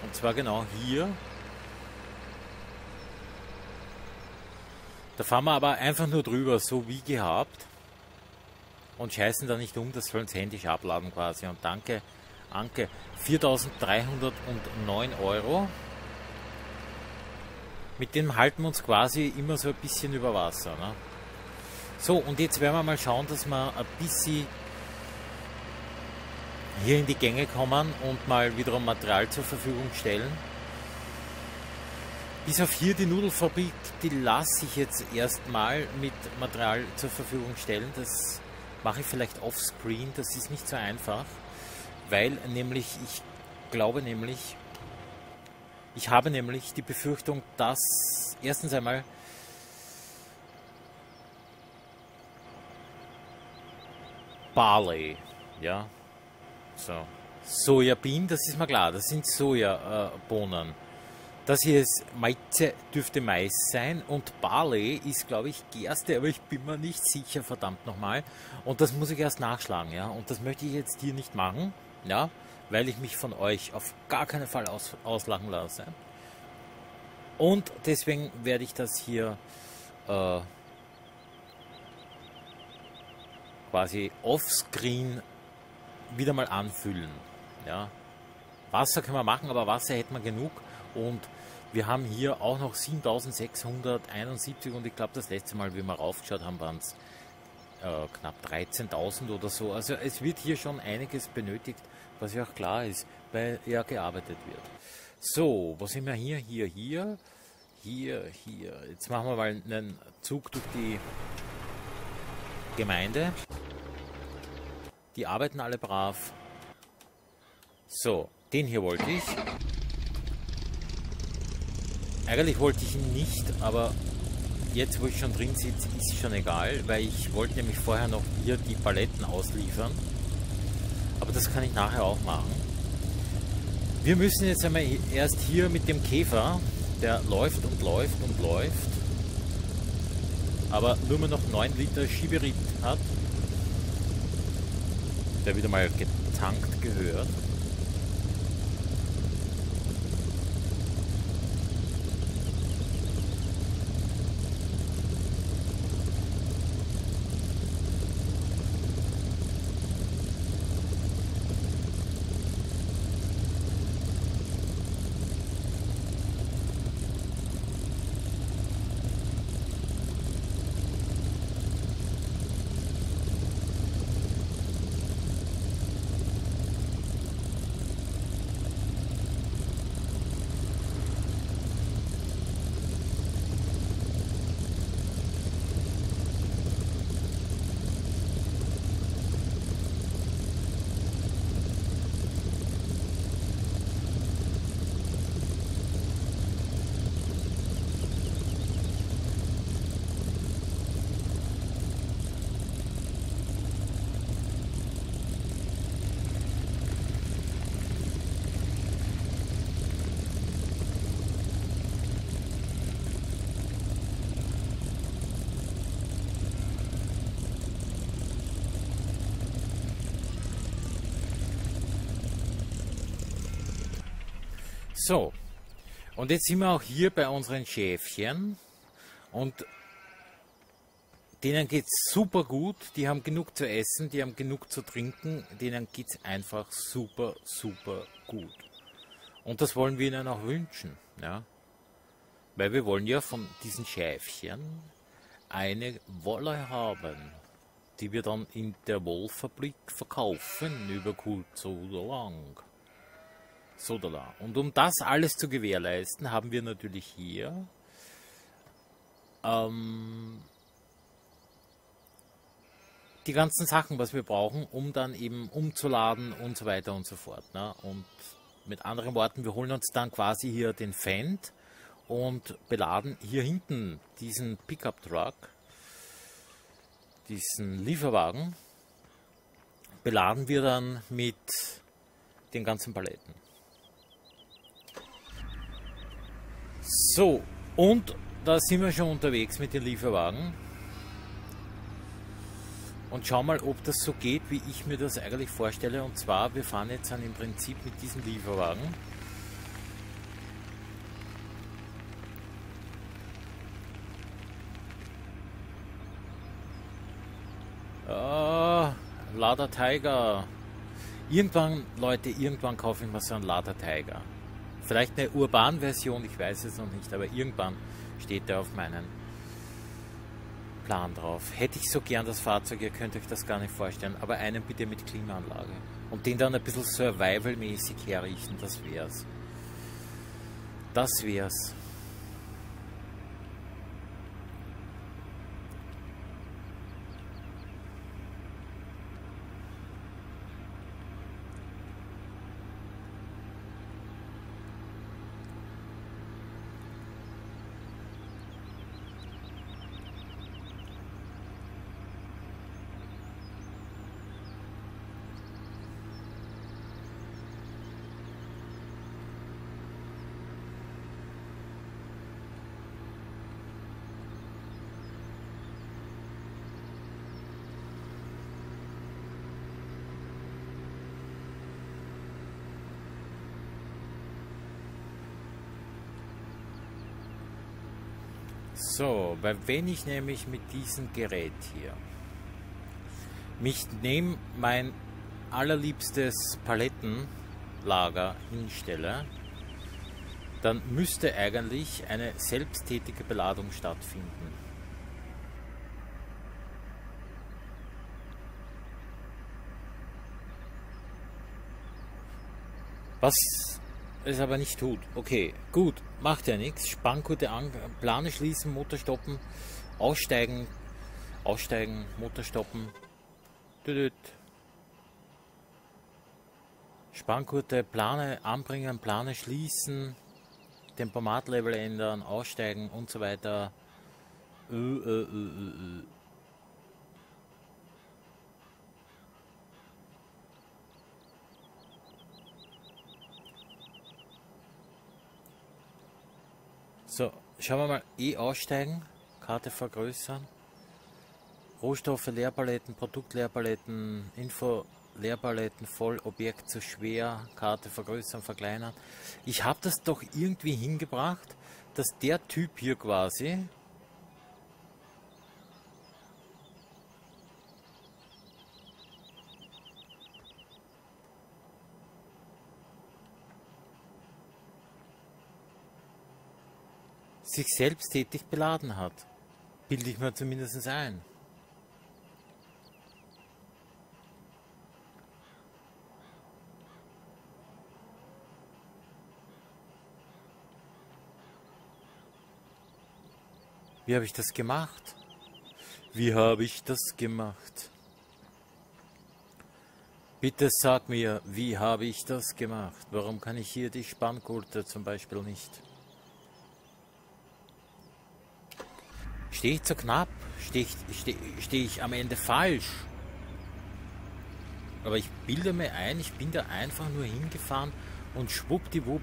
Und zwar genau hier. Da fahren wir aber einfach nur drüber, so wie gehabt. und scheißen da nicht um, das sollen sie händisch abladen quasi. Und danke, Anke, viertausenddreihundertneun Euro. Mit dem halten wir uns quasi immer so ein bisschen über Wasser. Ne? So, und jetzt werden wir mal schauen, dass wir ein bisschen hier in die Gänge kommen und mal wiederum Material zur Verfügung stellen. Bis auf hier die Nudelfabrik, die lasse ich jetzt erstmal mit Material zur Verfügung stellen. Das mache ich vielleicht offscreen, das ist nicht so einfach, weil nämlich, ich glaube nämlich, ich habe nämlich die Befürchtung, dass erstens einmal Barley, ja, so, Sojabean, das ist mir klar, das sind Sojabohnen. Äh, das hier ist Maize, dürfte Mais sein, und Barley ist, glaube ich, Gerste, aber ich bin mir nicht sicher, verdammt nochmal. Und das muss ich erst nachschlagen, ja, und das möchte ich jetzt hier nicht machen, ja, weil ich mich von euch auf gar keinen Fall aus, auslachen lasse. Und deswegen werde ich das hier äh, quasi offscreen wieder mal anfüllen. Ja. Wasser können wir machen, aber Wasser hätten wir genug. Und wir haben hier auch noch siebentausendsechshunderteinundsiebzig und ich glaube, das letzte Mal, wie wir raufgeschaut haben, waren es äh, knapp dreizehntausend oder so. Also es wird hier schon einiges benötigt, was ja auch klar ist, weil ja gearbeitet wird. So, wo sind wir hier? Hier, hier, hier, hier. Jetzt machen wir mal einen Zug durch die Gemeinde. Die arbeiten alle brav. So, den hier wollte ich. Eigentlich wollte ich ihn nicht, aber jetzt, wo ich schon drin sitze, ist schon egal, weil ich wollte nämlich vorher noch hier die Paletten ausliefern. Aber das kann ich nachher auch machen. Wir müssen jetzt einmal erst hier mit dem Käfer, der läuft und läuft und läuft, aber nur mehr noch neun Liter Schieberit hat, der wieder mal getankt gehört. So, und jetzt sind wir auch hier bei unseren Schäfchen und denen geht es super gut, die haben genug zu essen, die haben genug zu trinken, denen geht es einfach super, super gut. Und das wollen wir ihnen auch wünschen, ja? Weil wir wollen ja von diesen Schäfchen eine Wolle haben, die wir dann in der Wollfabrik verkaufen über kurz oder lang. So, da, da. Und um das alles zu gewährleisten, haben wir natürlich hier ähm, die ganzen Sachen, was wir brauchen, um dann eben umzuladen und so weiter und so fort. Ne? Und mit anderen Worten, wir holen uns dann quasi hier den Fendt und beladen hier hinten diesen Pickup-Truck, diesen Lieferwagen, beladen wir dann mit den ganzen Paletten. So, und da sind wir schon unterwegs mit den Lieferwagen. Und schau mal, ob das so geht, wie ich mir das eigentlich vorstelle. Und zwar, wir fahren jetzt dann im Prinzip mit diesem Lieferwagen. Ah, Lada Tiger. Irgendwann, Leute, irgendwann kaufe ich mal so einen Lada Tiger. Vielleicht eine urban Version, ich weiß es noch nicht, aber irgendwann steht der auf meinen Plan drauf. Hätte ich so gern das Fahrzeug, ihr könnt euch das gar nicht vorstellen, aber einen bitte mit Klimaanlage. Und den dann ein bisschen survival-mäßig herrichten, das wär's. Das wär's. So, weil wenn ich nämlich mit diesem Gerät hier, mich neben mein allerliebstes Palettenlager hinstelle, dann müsste eigentlich eine selbsttätige Beladung stattfinden. Was es aber nicht tut. Okay, gut, macht ja nichts. Spanngurte an, Plane schließen, Motor stoppen, aussteigen, aussteigen, Motor stoppen. Spanngurte, Plane anbringen, Plane schließen, Tempomatlevel ändern, aussteigen und so weiter. Äh, äh, äh, äh. So, schauen wir mal, E aussteigen, Karte vergrößern, Rohstoffe, Leerpaletten, Produktleerpaletten, Info, Leerpaletten, voll, Objekt zu schwer, Karte vergrößern, verkleinern. Ich habe das doch irgendwie hingebracht, dass der Typ hier quasi sich selbsttätig beladen hat. Bilde ich mir zumindest ein. Wie habe ich das gemacht? Wie habe ich das gemacht? Bitte sag mir, wie habe ich das gemacht? Warum kann ich hier die Spanngurte zum Beispiel nicht? Stehe ich zu knapp? Stehe ich, steh, steh ich am Ende falsch? Aber ich bilde mir ein, ich bin da einfach nur hingefahren und schwuppdiwupp.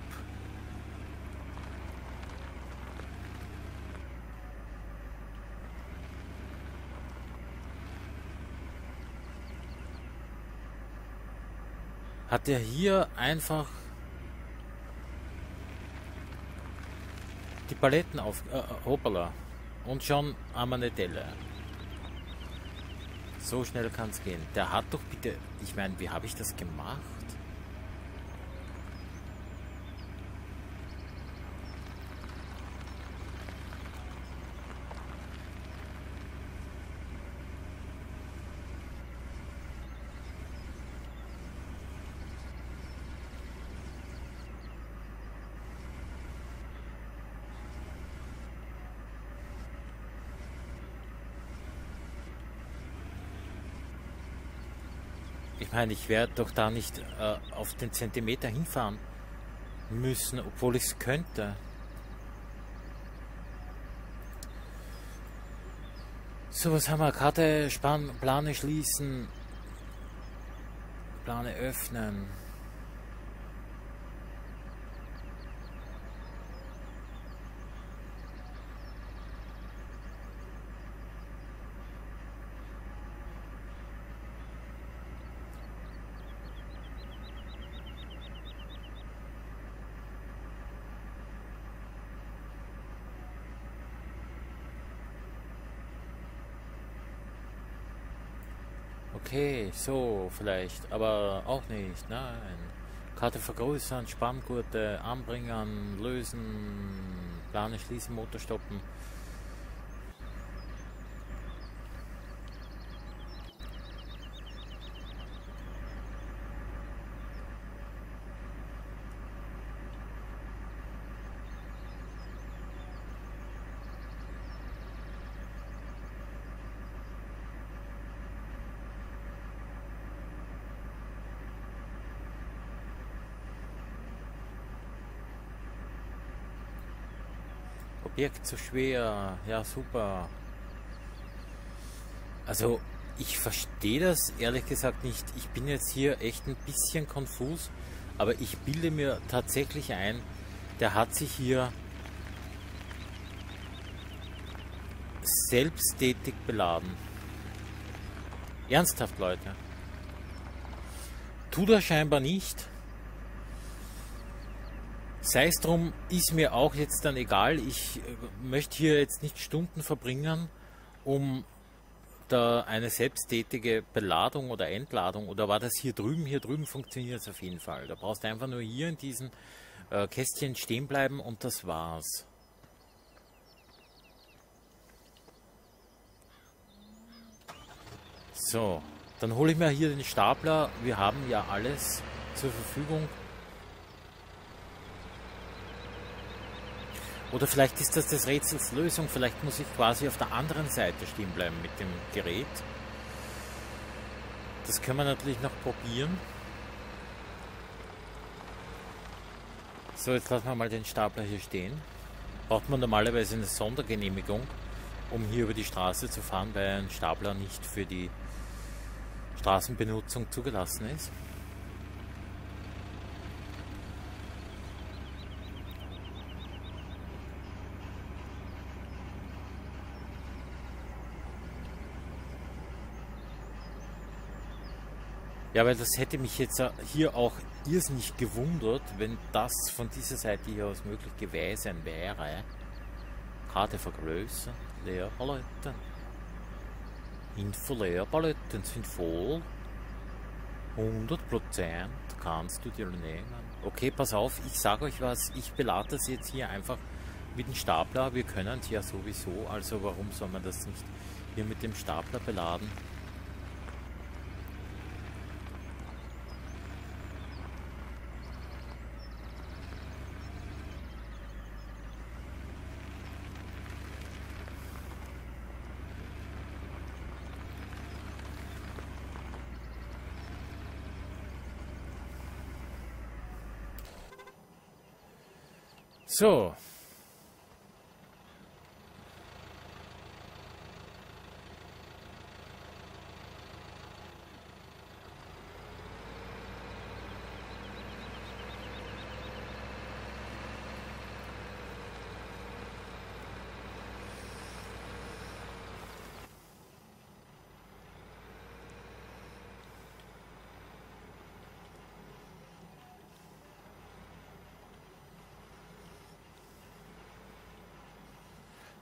Hat er hier einfach die Paletten auf... Äh, hoppala. Und schon haben wir eine Delle. So schnell kann es gehen. Der hat doch bitte... Ich meine, wie habe ich das gemacht? Ich meine, ich werde doch da nicht äh, auf den Zentimeter hinfahren müssen, obwohl ich es könnte. So, was haben wir? Karte, Spann, Plane schließen, Plane öffnen. Okay, so vielleicht, aber auch nicht, nein. Karte vergrößern, Spanngurte anbringen, lösen, Plane schließen, Motor stoppen. Objekt zu schwer, ja super. Also ich verstehe das ehrlich gesagt nicht. Ich bin jetzt hier echt ein bisschen konfus, aber ich bilde mir tatsächlich ein, der hat sich hier selbsttätig beladen. Ernsthaft, Leute. Tut er scheinbar nicht. Sei es drum, ist mir auch jetzt dann egal. Ich möchte hier jetzt nicht Stunden verbringen, um da eine selbsttätige Beladung oder Entladung, oder war das hier drüben? Hier drüben funktioniert es auf jeden Fall. Da brauchst du einfach nur hier in diesen äh, Kästchen stehen bleiben und das war's. So, dann hole ich mir hier den Stapler. Wir haben ja alles zur Verfügung. Oder vielleicht ist das des Rätsels Lösung. Vielleicht muss ich quasi auf der anderen Seite stehen bleiben mit dem Gerät. Das können wir natürlich noch probieren. So, jetzt lassen wir mal den Stapler hier stehen. Braucht man normalerweise eine Sondergenehmigung, um hier über die Straße zu fahren, weil ein Stapler nicht für die Straßenbenutzung zugelassen ist. Ja, weil das hätte mich jetzt hier auch irrsinnig gewundert, wenn das von dieser Seite hier aus möglich gewesen wäre. Karte vergrößern, Leerpaletten. Info-Leerpaletten sind voll. hundert Prozent kannst du dir nehmen. Okay, pass auf, ich sage euch was, ich belade das jetzt hier einfach mit dem Stapler. Wir können es ja sowieso, also warum soll man das nicht hier mit dem Stapler beladen? So.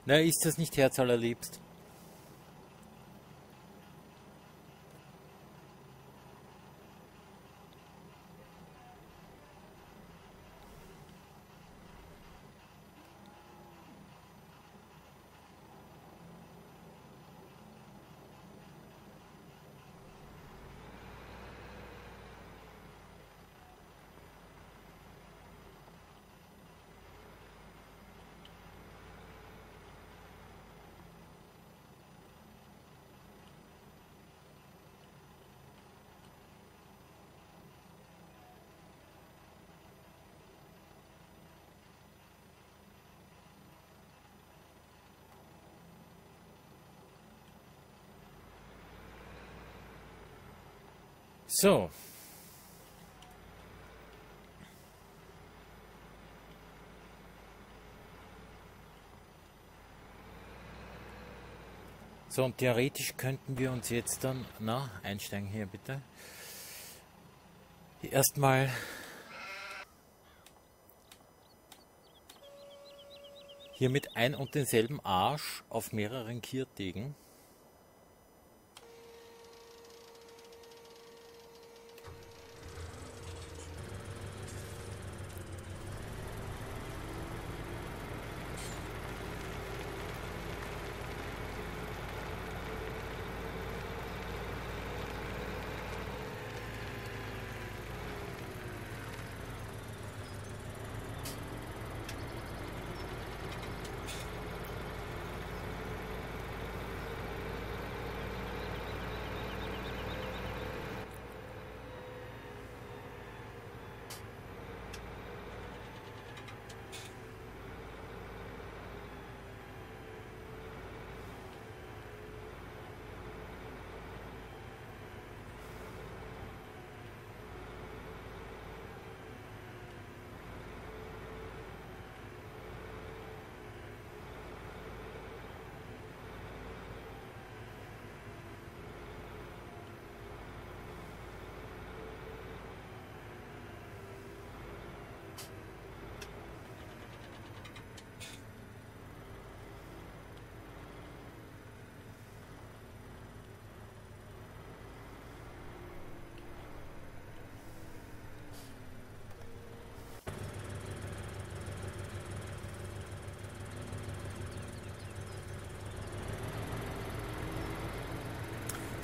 Na, ist das nicht herzallerliebst? So. So, und theoretisch könnten wir uns jetzt dann, na, einsteigen hier bitte. Erstmal hier mit ein und denselben Arsch auf mehreren Kiertegen.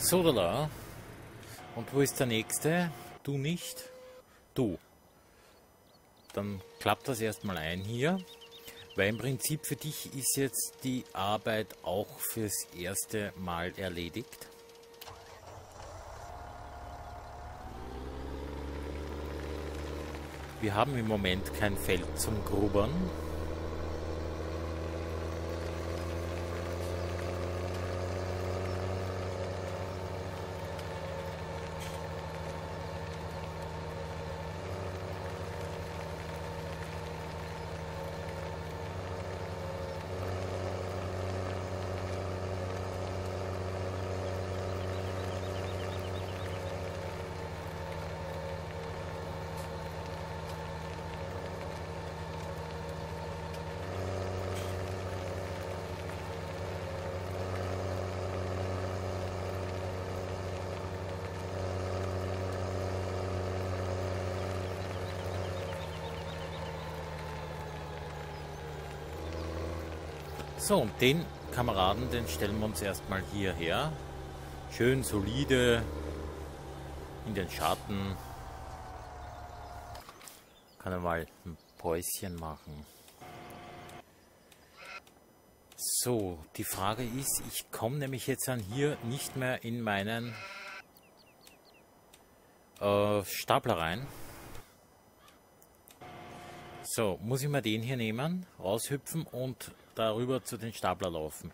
Surla. Und wo ist der nächste? Du nicht? Du. Dann klappt das erstmal ein hier. Weil im Prinzip für dich ist jetzt die Arbeit auch fürs erste Mal erledigt. Wir haben im Moment kein Feld zum Grubern. So, und den Kameraden, den stellen wir uns erstmal hierher. Schön solide in den Schatten. Kann er mal ein Päuschen machen. So, die Frage ist, ich komme nämlich jetzt an hier nicht mehr in meinen äh, Stapler rein. So, muss ich mal den hier nehmen, raushüpfen und darüber zu den Stapler laufen,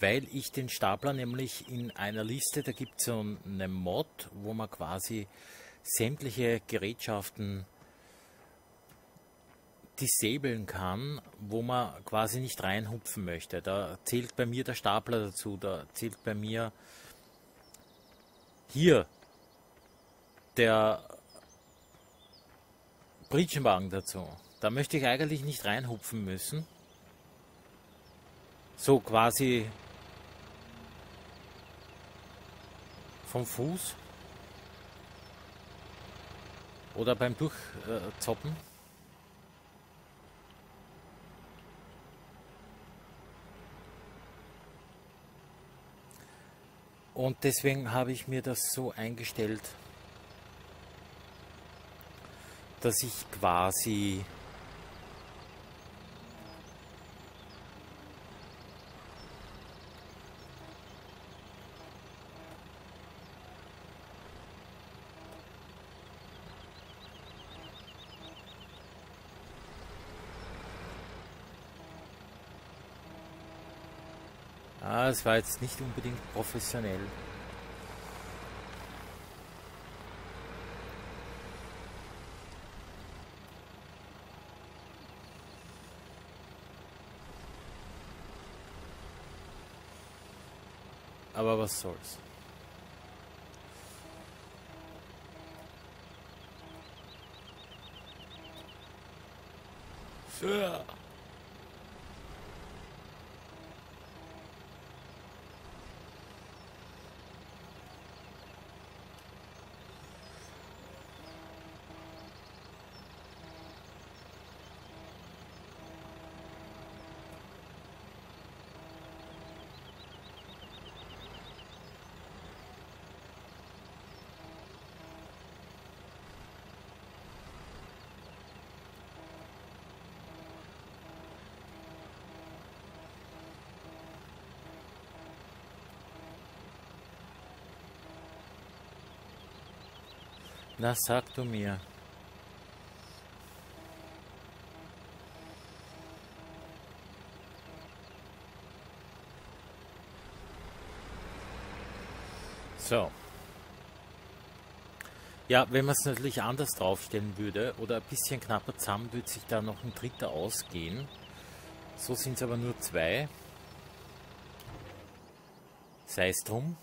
weil ich den Stapler nämlich in einer Liste, da gibt es so eine Mod, wo man quasi sämtliche Gerätschaften disablen kann, wo man quasi nicht reinhupfen möchte. Da zählt bei mir der Stapler dazu, da zählt bei mir hier der Britschenwagen dazu. Da möchte ich eigentlich nicht reinhupfen müssen. So quasi vom Fuß oder beim Durchzoppen. Und deswegen habe ich mir das so eingestellt, dass ich quasi das war jetzt nicht unbedingt professionell. Aber was soll's. Für. Na, sag du mir. So. Ja, wenn man es natürlich anders draufstellen würde oder ein bisschen knapper zusammen, würde sich da noch ein dritter ausgehen. So sind es aber nur zwei. Sei es drum.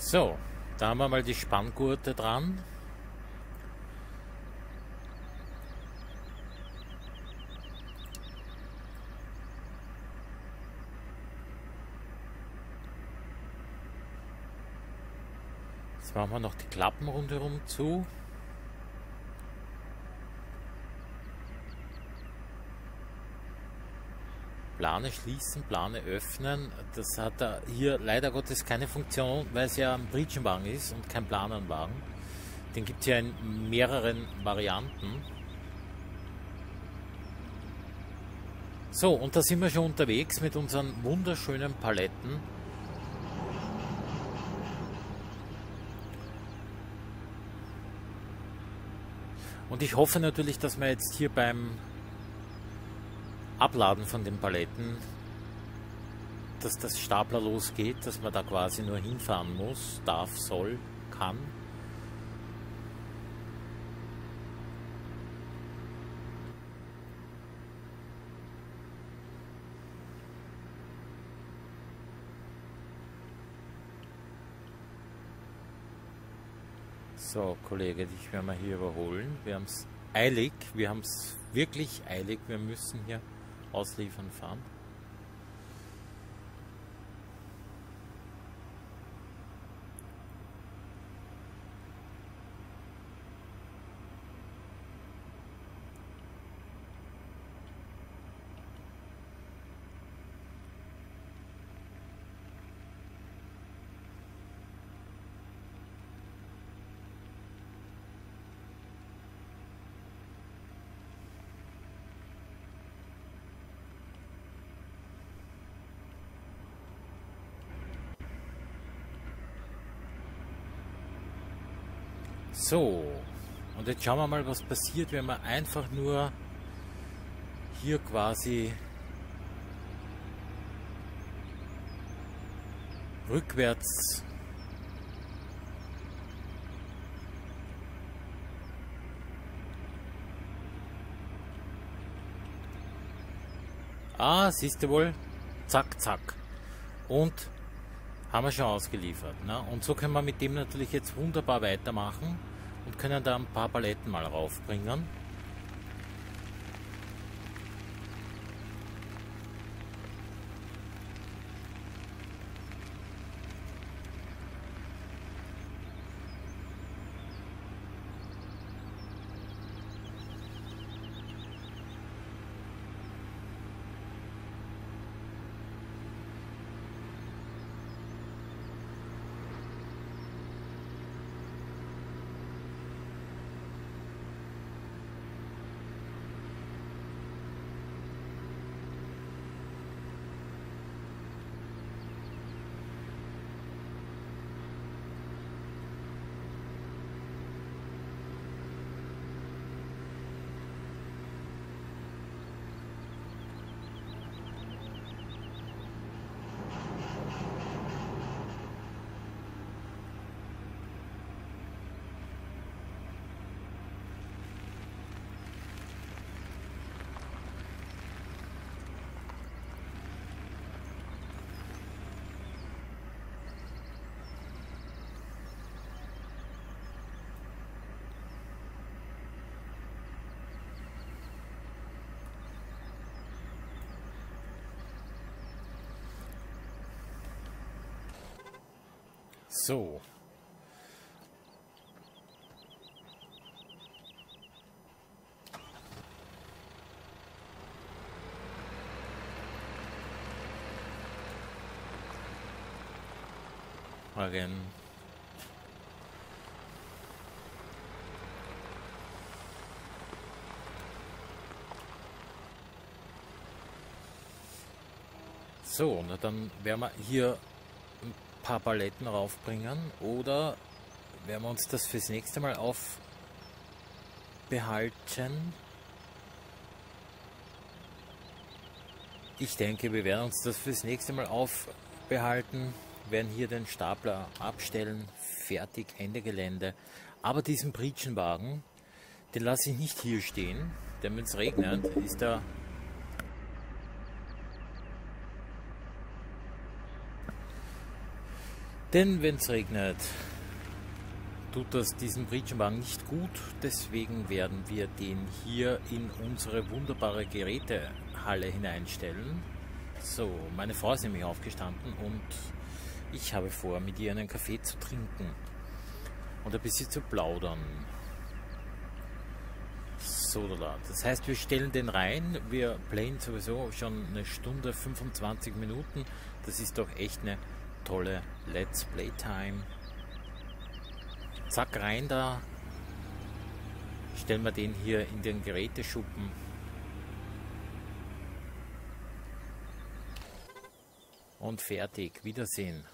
So, da haben wir mal die Spanngurte dran. Jetzt machen wir noch die Klappen rundherum zu. Plane schließen, Plane öffnen. Das hat da hier leider Gottes keine Funktion, weil es ja ein Britschenwagen ist und kein Planenwagen. Den gibt es ja in mehreren Varianten. So, und da sind wir schon unterwegs mit unseren wunderschönen Paletten. Und ich hoffe natürlich, dass wir jetzt hier beim Abladen von den Paletten, dass das Stapler losgeht, dass man da quasi nur hinfahren muss, darf, soll, kann. So, Kollege, dich werden wir hier überholen. Wir haben es eilig, wir haben es wirklich eilig. Wir müssen hier ausliefern fahren. So, und jetzt schauen wir mal, was passiert, wenn wir einfach nur hier quasi rückwärts Ah, siehst du wohl? Zack, zack. Und haben wir schon ausgeliefert. Ne? Und so können wir mit dem natürlich jetzt wunderbar weitermachen und können da ein paar Paletten mal raufbringen. So. Again. So, na dann werden wir hier paar Paletten raufbringen, oder werden wir uns das fürs nächste Mal aufbehalten? Ich denke, wir werden uns das fürs nächste Mal aufbehalten, werden hier den Stapler abstellen, fertig, Ende Gelände. Aber diesen Pritschenwagen, den lasse ich nicht hier stehen, denn wenn es regnet, ist da Denn wenn es regnet, tut das diesen Bridgewagen nicht gut. Deswegen werden wir den hier in unsere wunderbare Gerätehalle hineinstellen. So, meine Frau ist nämlich aufgestanden und ich habe vor, mit ihr einen Kaffee zu trinken und ein bisschen zu plaudern. So, das heißt, wir stellen den rein. Wir playen sowieso schon eine Stunde, fünfundzwanzig Minuten. Das ist doch echt eine tolle Let's Play Time. Zack, rein da. Stellen wir den hier in den Geräteschuppen. Und fertig. Wiedersehen.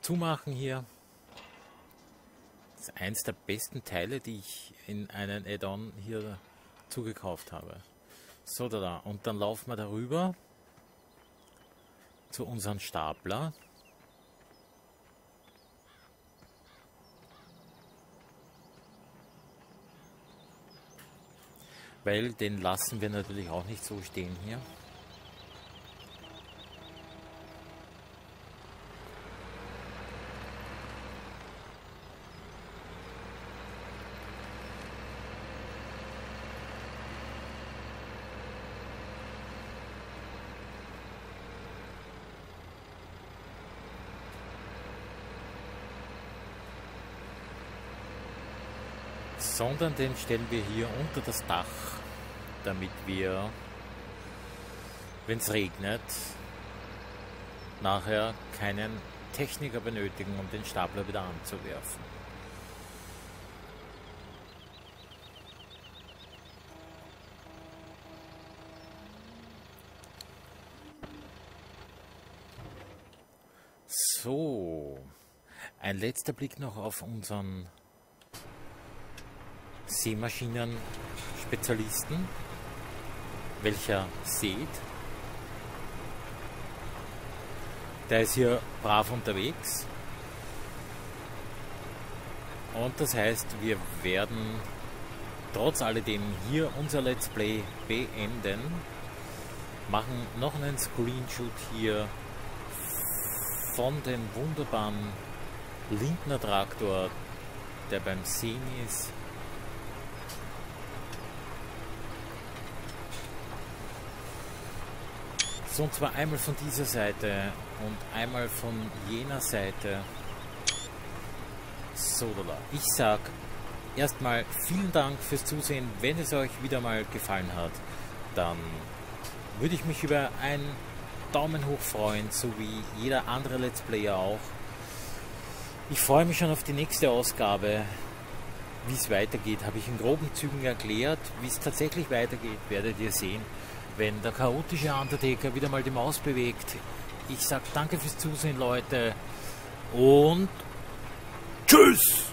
Zumachen hier. Das ist eins der besten Teile, die ich in einen Add-on hier zugekauft habe. So, da, da. Und dann laufen wir darüber zu unserem Stapler. Weil den lassen wir natürlich auch nicht so stehen hier. Sondern den stellen wir hier unter das Dach, damit wir, wenn es regnet, nachher keinen Techniker benötigen, um den Stapler wieder anzuwerfen. So, ein letzter Blick noch auf unseren Seemaschinen-Spezialisten, welcher seht. Der ist hier brav unterwegs. Und das heißt, wir werden trotz alledem hier unser Let's Play beenden. Machen noch einen Screenshot hier von dem wunderbaren Lindner Traktor, der beim Sehen ist. So, und zwar einmal von dieser Seite und einmal von jener Seite. So, ich sag erstmal vielen Dank fürs Zusehen. Wenn es euch wieder mal gefallen hat, dann würde ich mich über einen Daumen hoch freuen, so wie jeder andere Let's Player auch. Ich freue mich schon auf die nächste Ausgabe. Wie es weitergeht, habe ich in groben Zügen erklärt. Wie es tatsächlich weitergeht, werdet ihr sehen, wenn der chaotische Undertaker wieder mal die Maus bewegt. Ich sage danke fürs Zusehen, Leute, und tschüss!